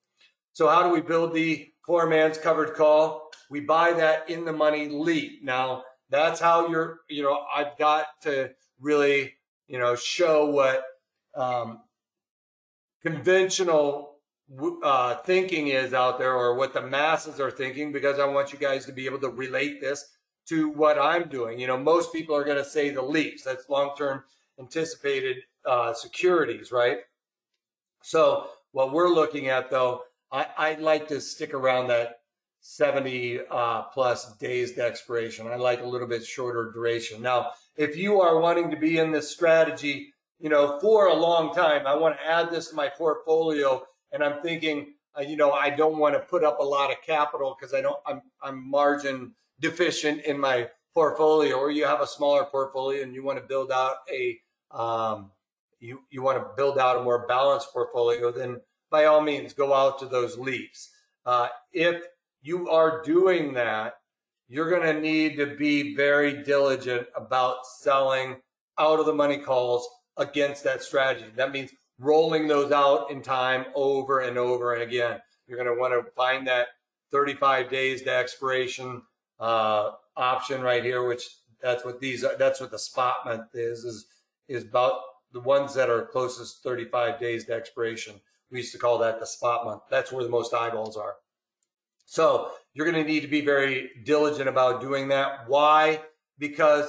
So how do we build the poor man's covered call? We buy that in the money leap. Now, that's how you're, you know, I've got to really, you know, show what um, conventional uh, thinking is out there, or what the masses are thinking, because I want you guys to be able to relate this to what I'm doing. You know, most people are going to say the leaps. That's long-term anticipated uh, securities, right? So what we're looking at, though, I, I like to stick around that seventy uh, plus days to expiration. I like a little bit shorter duration. Now, if you are wanting to be in this strategy, you know, for a long time, I want to add this to my portfolio, and I'm thinking, uh, you know, I don't want to put up a lot of capital because I don't, I'm, I'm margin deficient in my portfolio, or you have a smaller portfolio and you want to build out a um, you you want to build out a more balanced portfolio, then by all means go out to those leaps. Uh, if you are doing that, you're going to need to be very diligent about selling out of the money calls against that strategy. That means rolling those out in time over and over and again. You're going to want to find that thirty-five days to expiration Uh, option right here, which that's what these are, that's what the spot month is, is, is about the ones that are closest thirty-five days to expiration. We used to call that the spot month. That's where the most eyeballs are. So you're going to need to be very diligent about doing that. Why? Because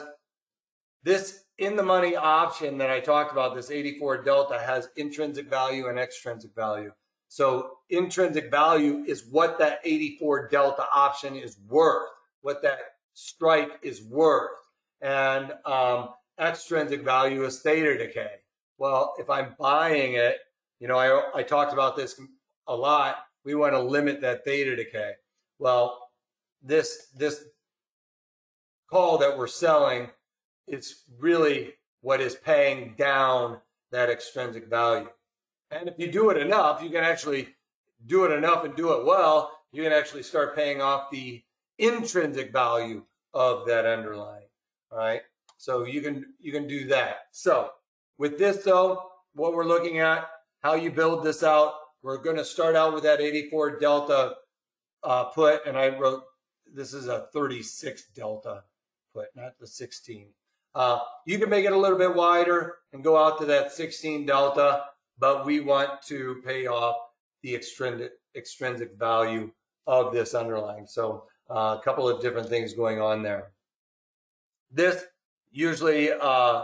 this in the money option that I talked about, this eighty-four delta, has intrinsic value and extrinsic value. So intrinsic value is what that eighty-four delta option is worth, what that strike is worth, and um, extrinsic value is theta decay. Well, if I'm buying it, you know, I, I talked about this a lot. We want to limit that theta decay. Well, this, this call that we're selling, it's really what is paying down that extrinsic value. And if you do it enough, you can actually do it enough and do it well, you can actually start paying off the intrinsic value of that underlying. All right, so you can you can do that. So with this, though, what we're looking at, how you build this out, we're going to start out with that eighty-four delta uh put, and I wrote this is a thirty-six delta put, not the sixteen. Uh you can make it a little bit wider and go out to that sixteen delta, but we want to pay off the extrinsic extrinsic value of this underlying. So Uh, a couple of different things going on there. This usually uh,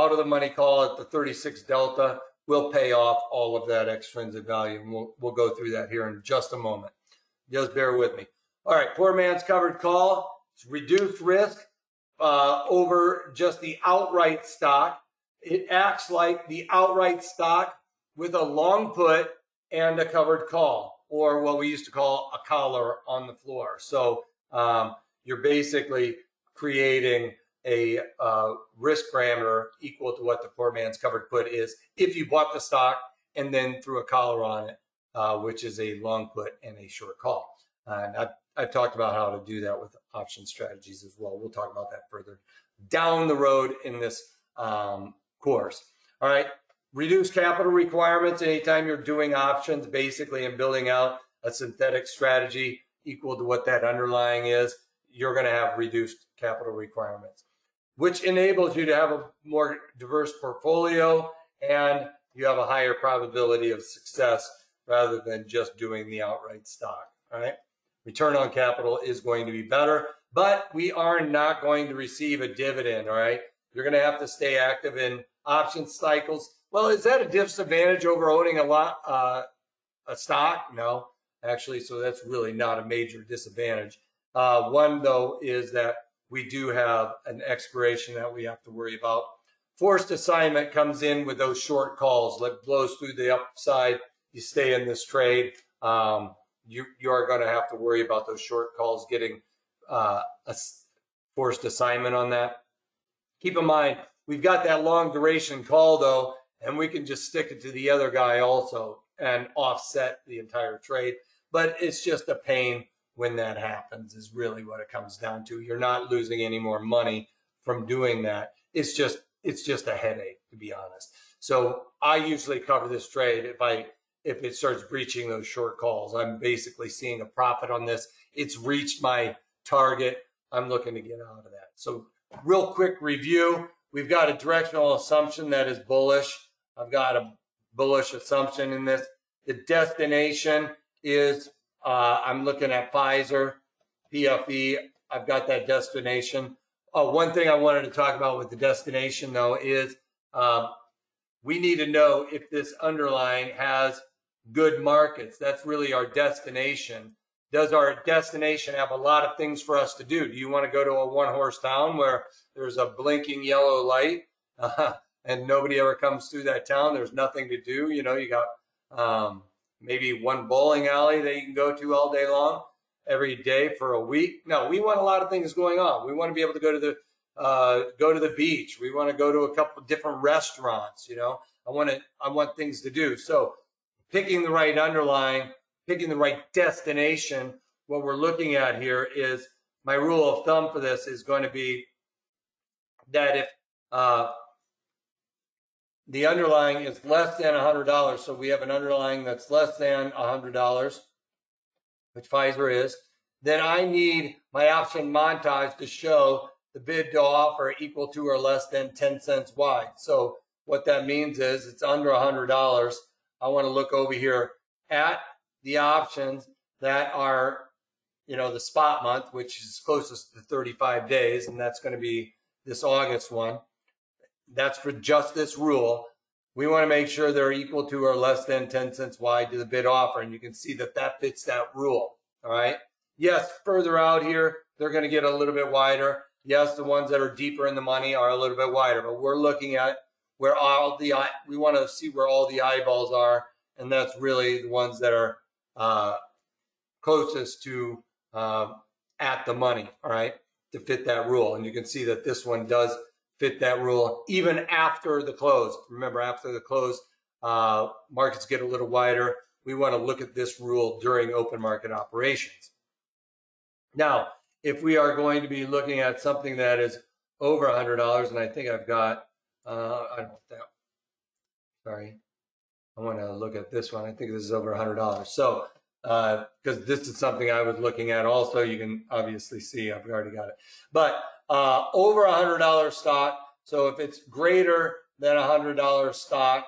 out of the money call at the thirty-six delta will pay off all of that extrinsic value. And we'll, we'll go through that here in just a moment. Just bear with me. All right, poor man's covered call. It's reduced risk uh, over just the outright stock. It acts like the outright stock with a long put and a covered call, or what we used to call a collar on the floor. So um, you're basically creating a uh, risk parameter equal to what the poor man's covered put is if you bought the stock and then threw a collar on it, uh, which is a long put and a short call. Uh, and I've, I've talked about how to do that with option strategies as well. We'll talk about that further down the road in this um, course. All right. Reduce capital requirements anytime you're doing options, basically, and building out a synthetic strategy equal to what that underlying is. You're going to have reduced capital requirements, which enables you to have a more diverse portfolio, and you have a higher probability of success rather than just doing the outright stock. All right. Return on capital is going to be better, but we are not going to receive a dividend. All right. You're going to have to stay active in option cycles. Well, is that a disadvantage over owning a lot uh, a stock? No, actually, so that's really not a major disadvantage. Uh, one, though, is that we do have an expiration that we have to worry about. Forced assignment comes in with those short calls. It blows through the upside. You stay in this trade. Um, you you are going to have to worry about those short calls getting uh, a forced assignment on that. Keep in mind, we've got that long duration call though, and we can just stick it to the other guy also and offset the entire trade. But it's just a pain when that happens is really what it comes down to. You're not losing any more money from doing that. It's just it's just a headache, to be honest. So I usually cover this trade if I if it starts breaching those short calls. I'm basically seeing a profit on this. It's reached my target. I'm looking to get out of that. So real quick review. We've got a directional assumption that is bullish. I've got a bullish assumption in this. The destination is, uh, I'm looking at Pfizer, P F E. I've got that destination. Uh, one thing I wanted to talk about with the destination though is uh, we need to know if this underlying has good markets. That's really our destination. Does our destination have a lot of things for us to do? Do you want to go to a one-horse town where there's a blinking yellow light uh, and nobody ever comes through that town? There's nothing to do. You know, you got um, maybe one bowling alley that you can go to all day long, every day for a week. No, we want a lot of things going on. We want to be able to go to the uh, go to the beach. We want to go to a couple different restaurants. You know, I want to I want things to do. So picking the right underlying, picking the right destination, what we're looking at here is, my rule of thumb for this is going to be that if uh, the underlying is less than one hundred dollars, so we have an underlying that's less than one hundred dollars, which Pfizer is, then I need my option montage to show the bid to offer equal to or less than ten cents wide. So what that means is it's under one hundred dollars. I want to look over here at the options that are, you know, the spot month, which is closest to thirty-five days, and that's going to be this August one. That's for just this rule. We want to make sure they're equal to or less than ten cents wide to the bid offer, and you can see that that fits that rule. All right. Yes, further out here, they're going to get a little bit wider. Yes, the ones that are deeper in the money are a little bit wider, but we're looking at where all the, we want to see where all the eyeballs are, and that's really the ones that are uh, closest to uh, at the money, all right, to fit that rule. And you can see that this one does fit that rule even after the close. Remember, after the close, uh, markets get a little wider. We want to look at this rule during open market operations. Now, if we are going to be looking at something that is over one hundred dollars, and I think I've got, uh, I don't know that, sorry. I want to look at this one. I think this is over one hundred dollars. So, because uh, this is something I was looking at also, you can obviously see I've already got it. But uh, over one hundred dollars stock, so if it's greater than one hundred dollars stock,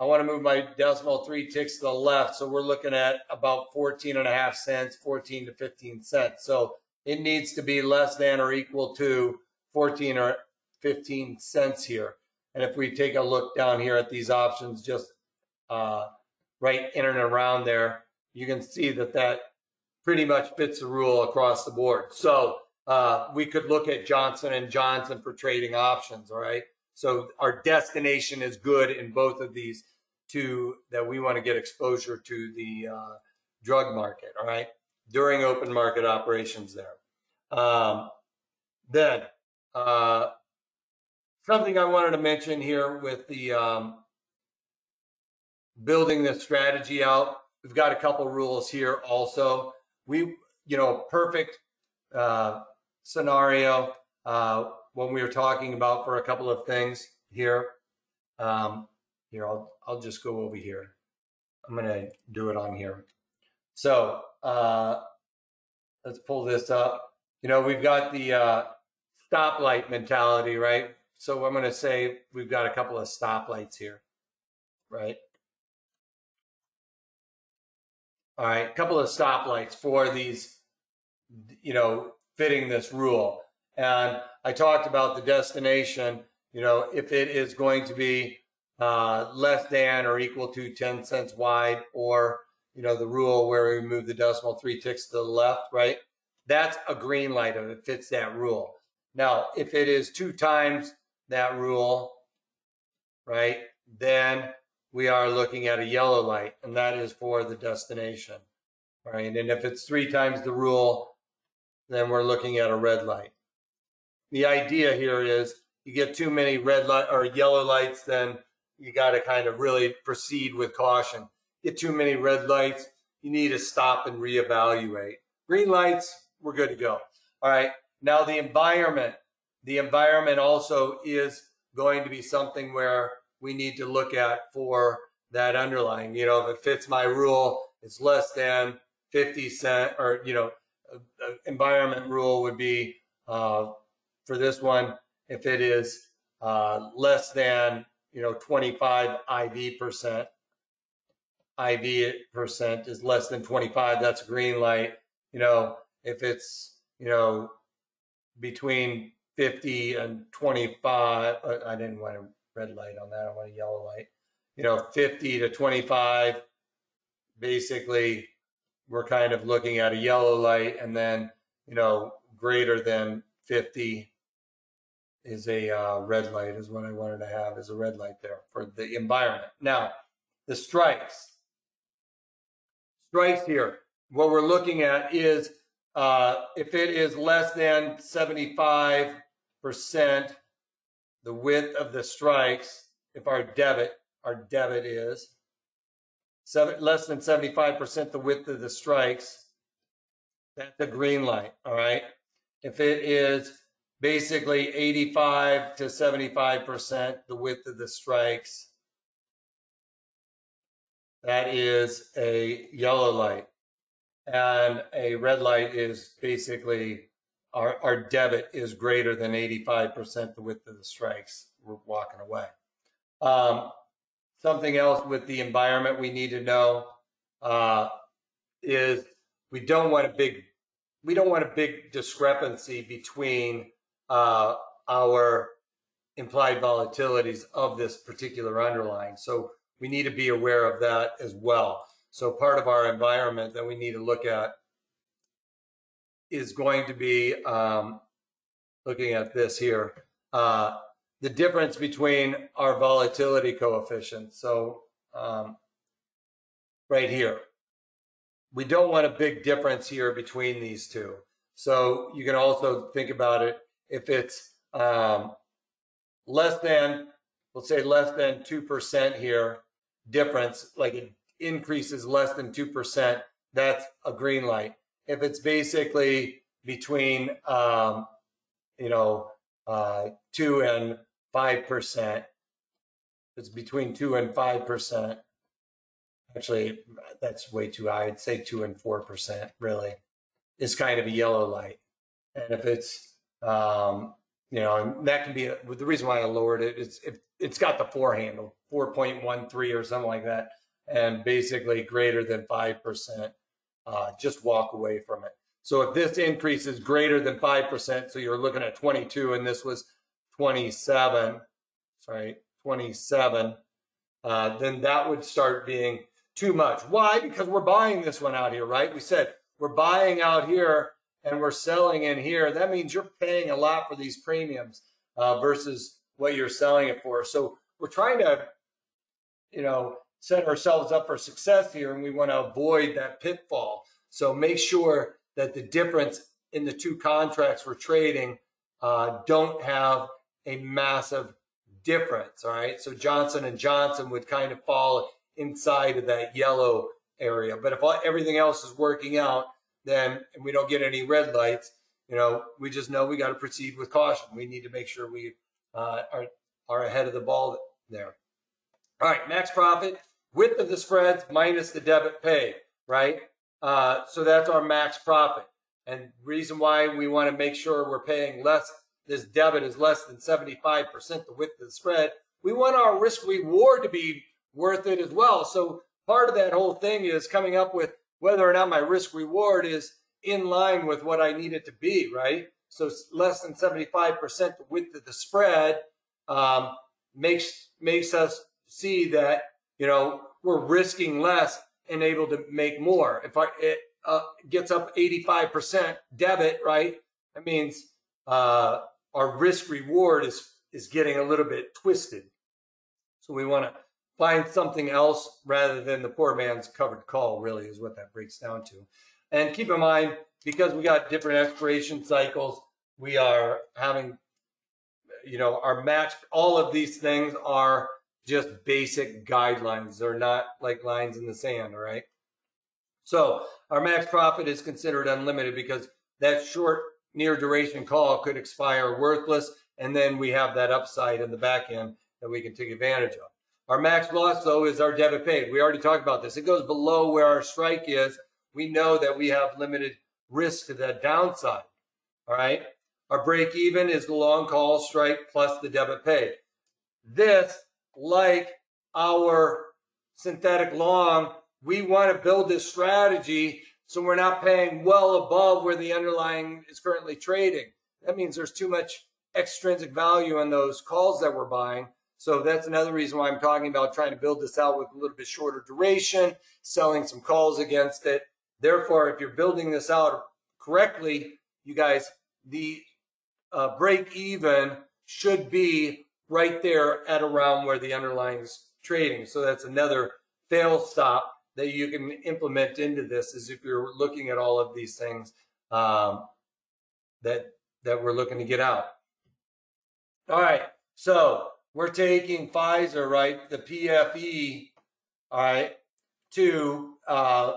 I want to move my decimal three ticks to the left. So we're looking at about fourteen and a half cents, fourteen to fifteen cents. So it needs to be less than or equal to fourteen or fifteen cents here. And if we take a look down here at these options, just Uh, right in and around there, you can see that that pretty much fits the rule across the board. So uh, we could look at Johnson and Johnson for trading options, all right? So our destination is good in both of these two that we want to get exposure to the uh, drug market, all right? During open market operations there. Um, then uh, something I wanted to mention here with the um, building this strategy out, we've got a couple rules here also. We, you know, perfect uh, scenario uh, when we were talking about for a couple of things here. Um, here, I'll, I'll just go over here. I'm gonna do it on here. So uh, let's pull this up. You know, we've got the uh, stoplight mentality, right? So I'm gonna say we've got a couple of stoplights here, right? All right, a couple of stoplights for these, you know, fitting this rule. And I talked about the destination, you know, if it is going to be uh, less than or equal to ten cents wide, or, you know, the rule where we move the decimal three ticks to the left, right? That's a green light if it fits that rule. Now, if it is two times that rule, right, then we are looking at a yellow light, and that is for the destination. right? And if it's three times the rule, then we're looking at a red light. The idea here is you get too many red light or yellow lights, then you got to kind of really proceed with caution. Get too many red lights, you need to stop and reevaluate. Green lights, we're good to go. All right, now the environment. The environment also is going to be something where we need to look at for that underlying. You know, if it fits my rule, it's less than fifty cent, or, you know, environment rule would be uh, for this one, if it is uh, less than, you know, twenty-five I V percent, I V percent is less than twenty-five, that's a green light. You know, if it's, you know, between fifty and twenty-five, I didn't want a red light on that, I want a yellow light. You know, fifty to twenty-five, basically we're kind of looking at a yellow light, and then, you know, greater than fifty is a uh, red light, is what I wanted to have as a red light there for the environment. Now, the strikes. Strikes here, what we're looking at is uh, if it is less than seventy-five percent the width of the strikes, if our debit, our debit is seven, less than seventy-five percent the width of the strikes, that's a green light, all right? If it is basically eighty-five to seventy-five percent the width of the strikes, that is a yellow light. And a red light is basically our, our debit is greater than eighty-five percent the width of the strikes. We're walking away. Um, something else with the environment we need to know uh, is we don't want a big we don't want a big discrepancy between uh, our implied volatilities of this particular underlying. So we need to be aware of that as well. So part of our environment that we need to look at is going to be um, looking at this here, uh, the difference between our volatility coefficient. So um, right here, we don't want a big difference here between these two. So you can also think about it if it's um, less than, we'll say less than two percent here, difference, like it increases less than two percent, that's a green light. If it's basically between, um, you know, uh, two and five percent, if it's between two and five percent, actually, that's way too high. I'd say two and four percent, really, is kind of a yellow light. And if it's, um, you know, and that can be, a, the reason why I lowered it, it's, if it's got the four handle, four point one three or something like that, and basically greater than five percent, uh, just walk away from it. So if this increase is greater than five percent, so you're looking at twenty-two and this was twenty-seven, sorry, twenty-seven, uh, then that would start being too much. Why? Because we're buying this one out here, right? We said we're buying out here and we're selling in here. That means you're paying a lot for these premiums uh, versus what you're selling it for. So we're trying to, you know, set ourselves up for success here, and we want to avoid that pitfall. So make sure that the difference in the two contracts we're trading uh, don't have a massive difference, all right? So Johnson and Johnson would kind of fall inside of that yellow area. But if all, everything else is working out, then and we don't get any red lights, you know, we just know we got to proceed with caution. We need to make sure we uh, are, are ahead of the ball there. All right, max profit. Width of the spreads minus the debit paid, right? Uh, so that's our max profit. And reason why we want to make sure we're paying less, this debit is less than seventy-five percent the width of the spread. We want our risk reward to be worth it as well. So part of that whole thing is coming up with whether or not my risk reward is in line with what I need it to be, right? So less than seventy-five percent the width of the spread um, makes, makes us see that, you know, we're risking less and able to make more. If I, it uh, gets up eighty-five percent debit, right? That means uh, our risk reward is, is getting a little bit twisted. So we want to find something else rather than the poor man's covered call, really, is what that breaks down to. And keep in mind, because we got different expiration cycles, we are having, you know, our match, all of these things are just basic guidelines. They're not like lines in the sand, all right? So our max profit is considered unlimited because that short near duration call could expire worthless, and then we have that upside in the back end that we can take advantage of. Our max loss, though, is our debit paid. We already talked about this. It goes below where our strike is. We know that we have limited risk to that downside, all right? Our break even is the long call strike plus the debit paid. This, like our synthetic long, we want to build this strategy so we're not paying well above where the underlying is currently trading. That means there's too much extrinsic value in those calls that we're buying. So that's another reason why I'm talking about trying to build this out with a little bit shorter duration, selling some calls against it. Therefore, if you're building this out correctly, you guys, the uh, break even should be right there at around where the underlying is trading. So that's another fail stop that you can implement into this, is if you're looking at all of these things um, that that we're looking to get out. All right, so we're taking Pfizer, right, the P F E, all right, to, uh,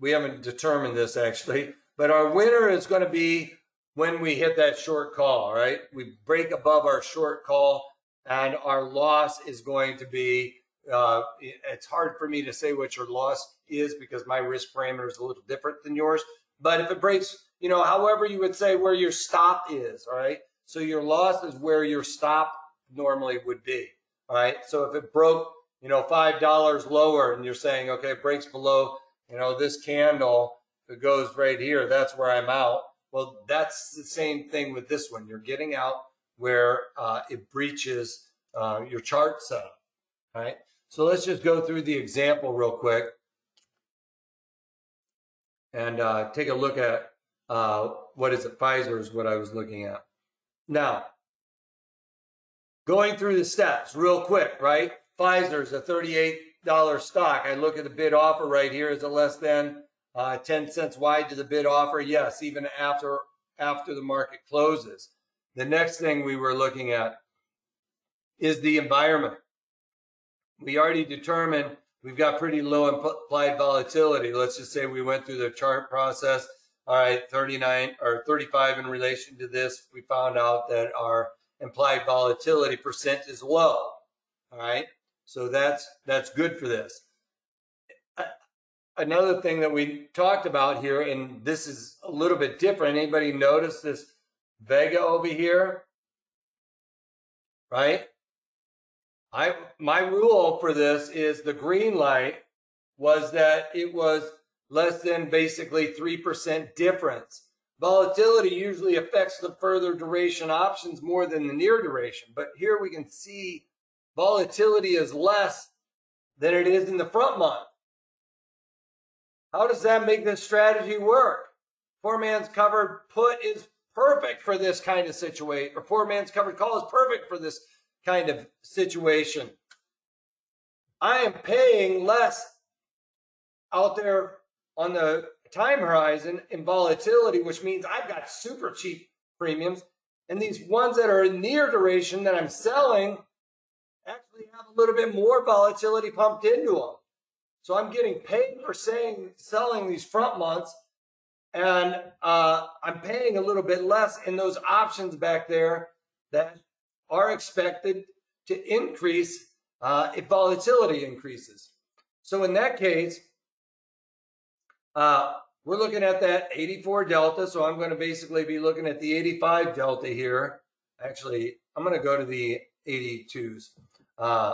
we haven't determined this actually, but our winner is going to be when we hit that short call, all right? We break above our short call, and our loss is going to be, uh, it's hard for me to say what your loss is because my risk parameter is a little different than yours, but if it breaks, you know, however you would say where your stop is, all right? So your loss is where your stop normally would be, all right? So if it broke, you know, five dollars lower, and you're saying, okay, it breaks below, you know, this candle, if it goes right here, that's where I'm out. Well, that's the same thing with this one. You're getting out where uh, it breaches uh, your chart setup, all right? So let's just go through the example real quick and uh, take a look at uh, what is it, Pfizer is what I was looking at. Now, going through the steps real quick, right? Pfizer is a thirty-eight dollar stock. I look at the bid offer right here. Is it less than uh, ten cents wide to the bid offer? Yes, even after after the market closes. The next thing we were looking at is the environment. We already determined we've got pretty low implied volatility. Let's just say we went through the chart process. All right, thirty-nine or thirty-five in relation to this, we found out that our implied volatility percent is low. All right, so that's that's good for this. Another thing that we talked about here, and this is a little bit different. Anybody notice this Vega over here? Right? I my rule for this is the green light was that it was less than basically three percent difference. Volatility usually affects the further duration options more than the near duration, but here we can see volatility is less than it is in the front month. How does that make this strategy work? Poor man's covered put is perfect for this kind of situation, or poor man's covered call is perfect for this kind of situation. I am paying less out there on the time horizon in volatility, which means I've got super cheap premiums, and these ones that are near duration that I'm selling actually have a little bit more volatility pumped into them. So I'm getting paid for saying selling these front months, and uh, I'm paying a little bit less in those options back there that are expected to increase uh, if volatility increases. So in that case, Uh, we're looking at that eighty-four delta, so I'm going to basically be looking at the eighty-five delta here. Actually, I'm going to go to the eighty-twos, uh,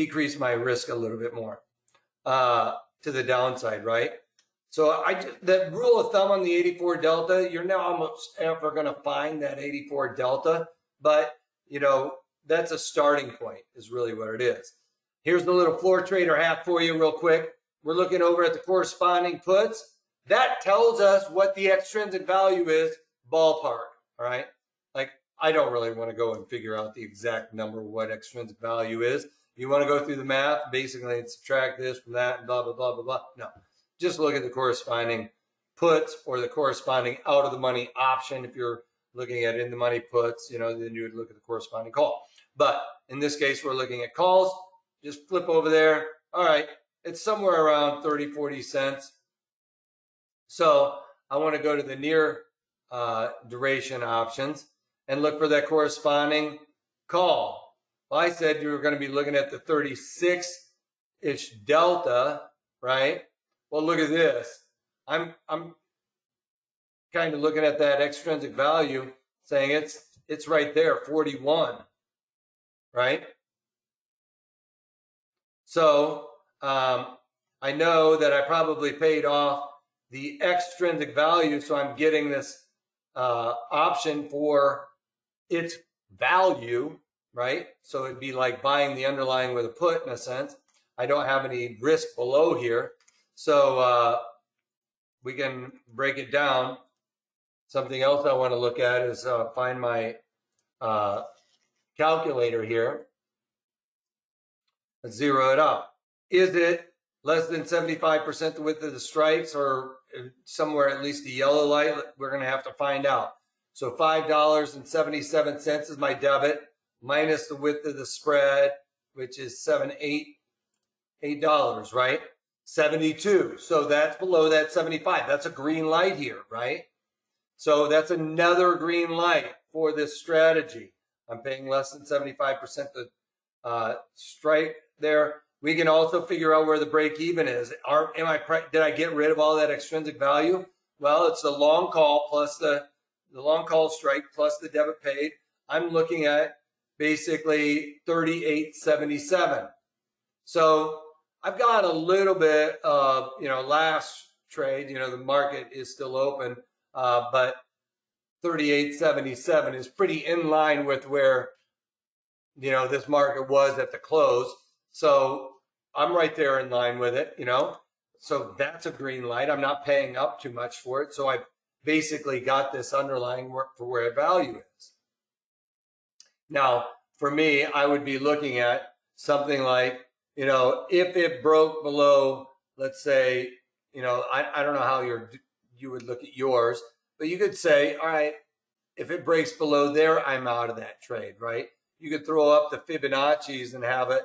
decrease my risk a little bit more uh, to the downside, right? So I just, that rule of thumb on the eighty-four delta, you're now almost ever going to find that eighty-four delta, but you know that's a starting point is really what it is. Here's the little floor trader hat for you real quick. We're looking over at the corresponding puts. That tells us what the extrinsic value is, ballpark, all right? Like, I don't really want to go and figure out the exact number of what extrinsic value is. you want to go through the math, basically, and subtract this from that, and blah, blah, blah, blah, blah. No, just look at the corresponding puts or the corresponding out of the money option. If you're looking at in the money puts, you know, then you would look at the corresponding call. But in this case, we're looking at calls. Just flip over there. All right, it's somewhere around thirty, forty cents. So I want to go to the near uh, duration options and look for that corresponding call. Well, I said you were going to be looking at the thirty-six-ish delta, right? Well, look at this. I'm I'm kind of looking at that extrinsic value, saying it's it's right there, forty-one, right? So um, I know that I probably paid off the extrinsic value, so I'm getting this uh, option for its value, right? So it'd be like buying the underlying with a put in a sense. I don't have any risk below here. So uh, we can break it down. Something else I want to look at is uh, find my uh, calculator here. Let's zero it out. Is it less than seventy-five percent the width of the stripes, or somewhere at least the yellow light? We're going to have to find out. So five dollars and seventy-seven cents is my debit, minus the width of the spread, which is seven, eight, eight dollars, right? seventy-two. So that's below that seventy-five. That's a green light here, right? So that's another green light for this strategy. I'm paying less than seventy-five percent the uh, strike there. We can also figure out where the break even is. Are, am I, did I get rid of all that extrinsic value? Well, it's the long call plus the, the long call strike plus the debit paid. I'm looking at basically thirty-eight seventy-seven. So I've got a little bit of, you know, last trade, you know, the market is still open, uh, but thirty-eight seventy-seven is pretty in line with where, you know, this market was at the close. So I'm right there in line with it, you know, so that's a green light. I'm not paying up too much for it. So I've basically got this underlying work for where value is. Now, for me, I would be looking at something like, you know, if it broke below, let's say, you know, I, I don't know how you're, you would look at yours, but you could say, all right, if it breaks below there, I'm out of that trade, right? You could throw up the Fibonacci's and have it,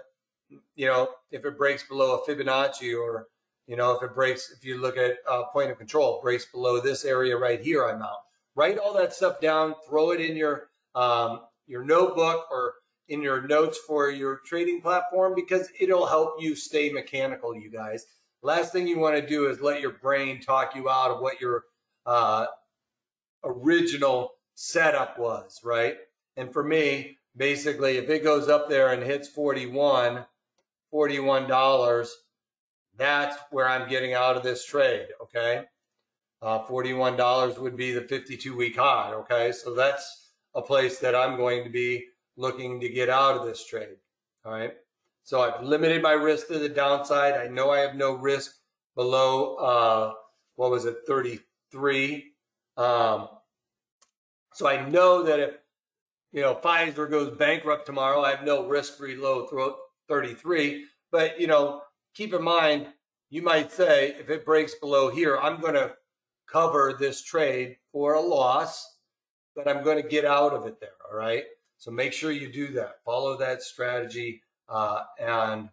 you know, if it breaks below a Fibonacci, or, you know, if it breaks, if you look at uh, point of control, breaks below this area right here, I'm out. Write all that stuff down, throw it in your, um, your notebook or in your notes for your trading platform, because it'll help you stay mechanical, you guys. Last thing you want to do is let your brain talk you out of what your uh, original setup was, right? And for me, basically, if it goes up there and hits forty-one, forty-one dollars, that's where I'm getting out of this trade, okay? Uh, forty-one dollars would be the fifty-two week high, okay? So that's a place that I'm going to be looking to get out of this trade, all right? So I've limited my risk to the downside. I know I have no risk below, uh, what was it, thirty-three. Um, so I know that if, you know, Pfizer goes bankrupt tomorrow, I have no risk below thirty-three. But, you know, keep in mind, you might say, if it breaks below here, I'm going to cover this trade for a loss, but I'm going to get out of it there, all right? So make sure you do that. Follow that strategy uh, and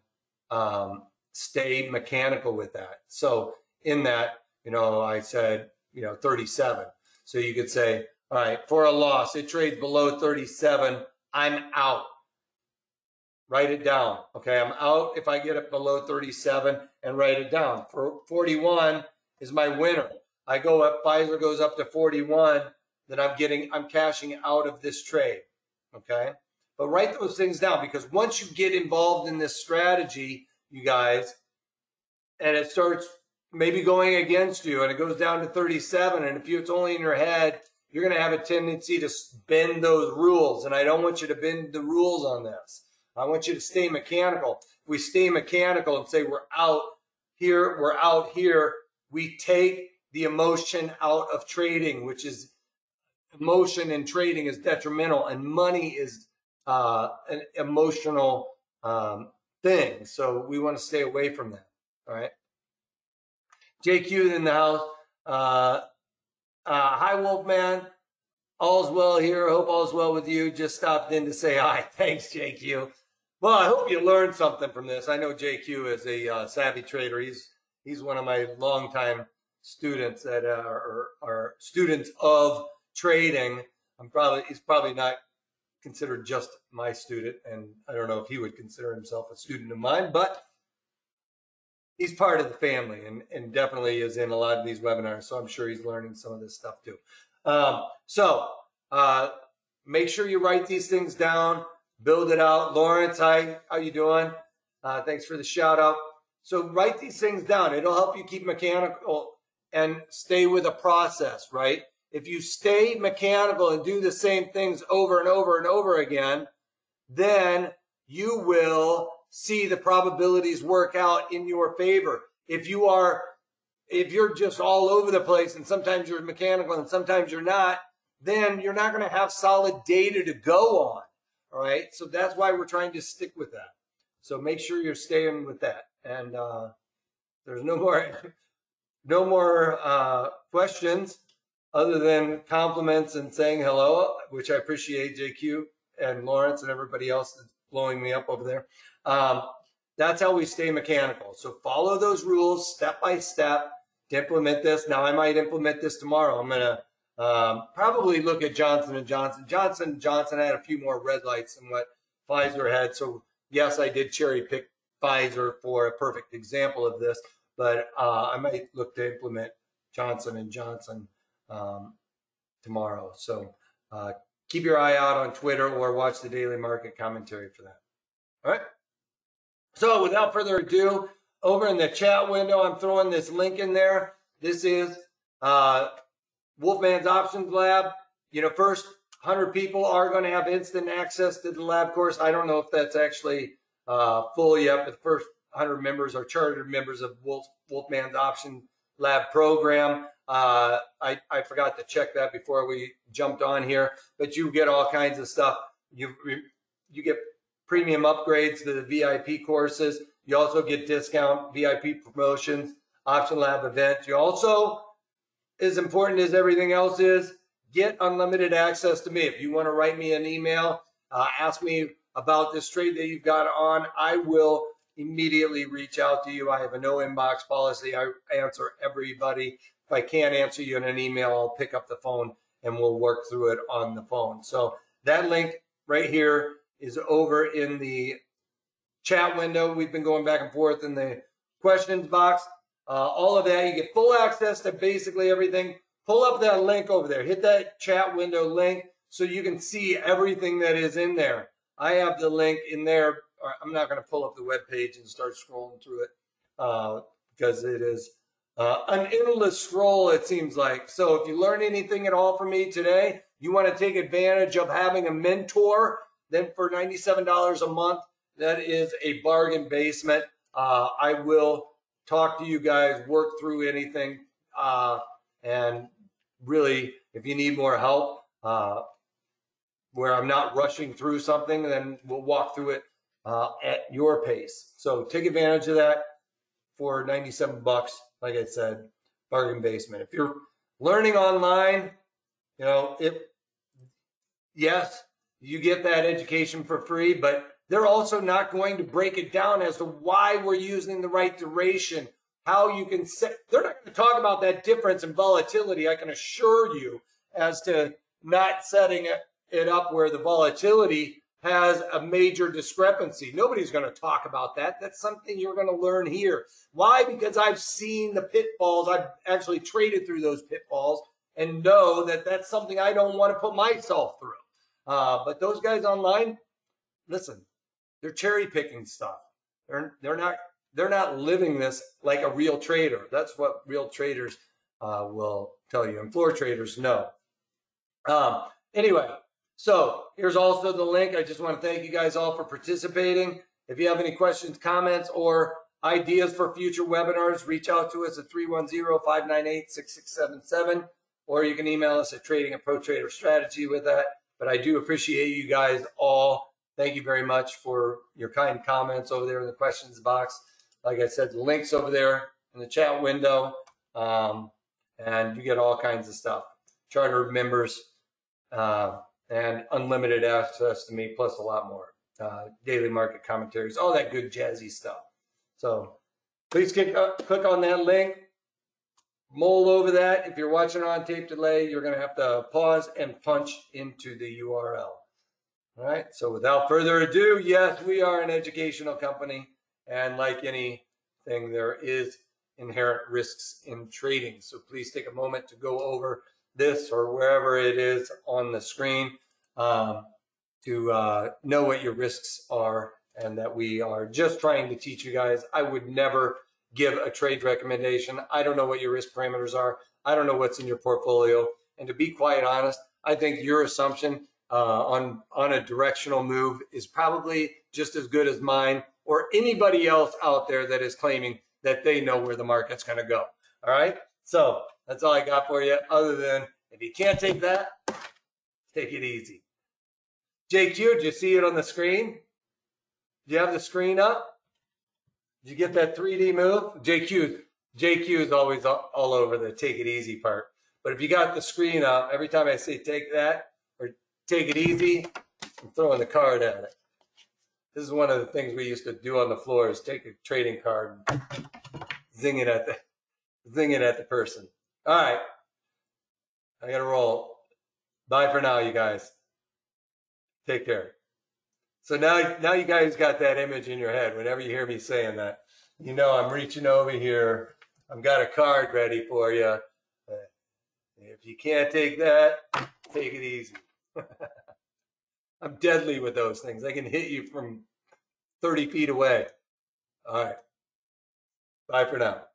um, stay mechanical with that. So in that, you know, I said, you know, thirty-seven. So you could say, all right, for a loss, it trades below thirty-seven, I'm out. Write it down, okay? I'm out if I get it below thirty-seven, and write it down. For forty-one is my winner. I go up, Pfizer goes up to forty-one, then I'm getting, I'm cashing out of this trade, okay? But write those things down, because once you get involved in this strategy, you guys, and it starts maybe going against you, and it goes down to thirty-seven, and if you, it's only in your head, you're going to have a tendency to bend those rules, and I don't want you to bend the rules on this. I want you to stay mechanical. If we stay mechanical and say we're out here, we're out here, we take the emotion out of trading, which is, emotion in trading is detrimental, and money is uh, an emotional um, thing. So we want to stay away from that. All right. J Q in the house. Uh, uh, hi, Wolfman. All's well here. Hope all's well with you. Just stopped in to say hi. Thanks, J Q. Well, I hope you learned something from this. I know J Q is a uh, savvy trader. He's he's one of my longtime students that uh, are, are students of trading. I'm probably he's probably not considered just my student, and I don't know if he would consider himself a student of mine, but he's part of the family and, and definitely is in a lot of these webinars, so I'm sure he's learning some of this stuff too. Um, so uh, make sure you write these things down, build it out. Lawrence, hi, how you doing? Uh, thanks for the shout out. So write these things down. It'll help you keep mechanical and stay with a process, right? If you stay mechanical and do the same things over and over and over again, then you will see the probabilities work out in your favor. If you are, if you're just all over the place and sometimes you're mechanical and sometimes you're not, then you're not going to have solid data to go on. All right. So that's why we're trying to stick with that. So make sure you're staying with that. And uh, there's no more, no more uh, questions other than compliments and saying hello, which I appreciate, J Q and Lawrence and everybody else that's blowing me up over there. Um, that's how we stay mechanical. So follow those rules step by step to implement this. Now I might implement this tomorrow. I'm going to um, probably look at Johnson and Johnson. Johnson and Johnson had a few more red lights than what Pfizer had. So yes, I did cherry pick Pfizer for a perfect example of this, but uh, I might look to implement Johnson and Johnson um, tomorrow. So uh, keep your eye out on Twitter or watch the daily market commentary for that. All right. So without further ado, over in the chat window, I'm throwing this link in there. This is uh, Wolfman's Options Lab. You know, first one hundred people are going to have instant access to the lab course. I don't know if that's actually uh, full yet, but the first one hundred members are chartered members of Wolf, Wolfman's Options Lab program. Uh, I, I forgot to check that before we jumped on here, but you get all kinds of stuff. You, you get premium upgrades to the V I P courses. You also get discount V I P promotions, Option Lab events. You also, as important as everything else is, get unlimited access to me. If you want to write me an email, uh, ask me about this trade that you've got on, I will immediately reach out to you. I have a no inbox policy. I answer everybody. If I can't answer you in an email, I'll pick up the phone and we'll work through it on the phone. So that link right here is over in the chat window. We've been going back and forth in the questions box. Uh, all of that, you get full access to basically everything. Pull up that link over there. Hit that chat window link so you can see everything that is in there. I have the link in there. I'm not going to pull up the web page and start scrolling through it uh, because it is uh, an endless scroll, it seems like. So if you learn anything at all from me today, you want to take advantage of having a mentor, then for ninety-seven dollars a month, that is a bargain basement. Uh, I will talk to you guys, work through anything. Uh, and really, if you need more help, uh, where I'm not rushing through something, then we'll walk through it uh, at your pace. So take advantage of that for ninety-seven bucks. Like I said, bargain basement. If you're learning online, you know, it, yes, you get that education for free, but they're also not going to break it down as to why we're using the right duration, how you can set. They're not going to talk about that difference in volatility, I can assure you, as to not setting it up where the volatility has a major discrepancy. Nobody's going to talk about that. That's something you're going to learn here. Why? Because I've seen the pitfalls. I've actually traded through those pitfalls and know that that's something I don't want to put myself through. Uh, but those guys online, listen, they're cherry picking stuff. They're they're not they're not living this like a real trader. That's what real traders uh, will tell you, and floor traders know. Um, anyway, so here's also the link. I just want to thank you guys all for participating. If you have any questions, comments, or ideas for future webinars, reach out to us at three one zero, five nine eight, six six seven seven, or you can email us at trading at ProTrader Strategy with that. But I do appreciate you guys all. Thank you very much for your kind comments over there in the questions box. Like I said, the link's over there in the chat window, um, and you get all kinds of stuff. Charter members uh, and unlimited access to me, plus a lot more. Uh, daily market commentaries, all that good jazzy stuff. So please click, uh, click on that link. Mull over that. If you're watching on tape delay, you're going to have to pause and punch into the U R L. All right. So without further ado, yes, we are an educational company. And like anything, there is inherent risks in trading. So please take a moment to go over this or wherever it is on the screen um, to uh, know what your risks are and that we are just trying to teach you guys. I would never give a trade recommendation. I don't know what your risk parameters are. I don't know what's in your portfolio. And to be quite honest, I think your assumption uh, on, on a directional move is probably just as good as mine or anybody else out there that is claiming that they know where the market's gonna go, all right? So that's all I got for you, other than if you can't take that, take it easy. J Q, did you see it on the screen? Do you have the screen up? Did you get that three D move? J Q, J Q is always all over the take it easy part. But if you got the screen up, every time I say take that or take it easy, I'm throwing the card at it. This is one of the things we used to do on the floor, is take a trading card and zing it at the, zing it at the person. All right, I gotta roll. Bye for now, you guys. Take care. So now, now you guys got that image in your head. Whenever you hear me saying that, you know I'm reaching over here. I've got a card ready for you. If you can't take that, take it easy. I'm deadly with those things. I can hit you from thirty feet away. All right. Bye for now.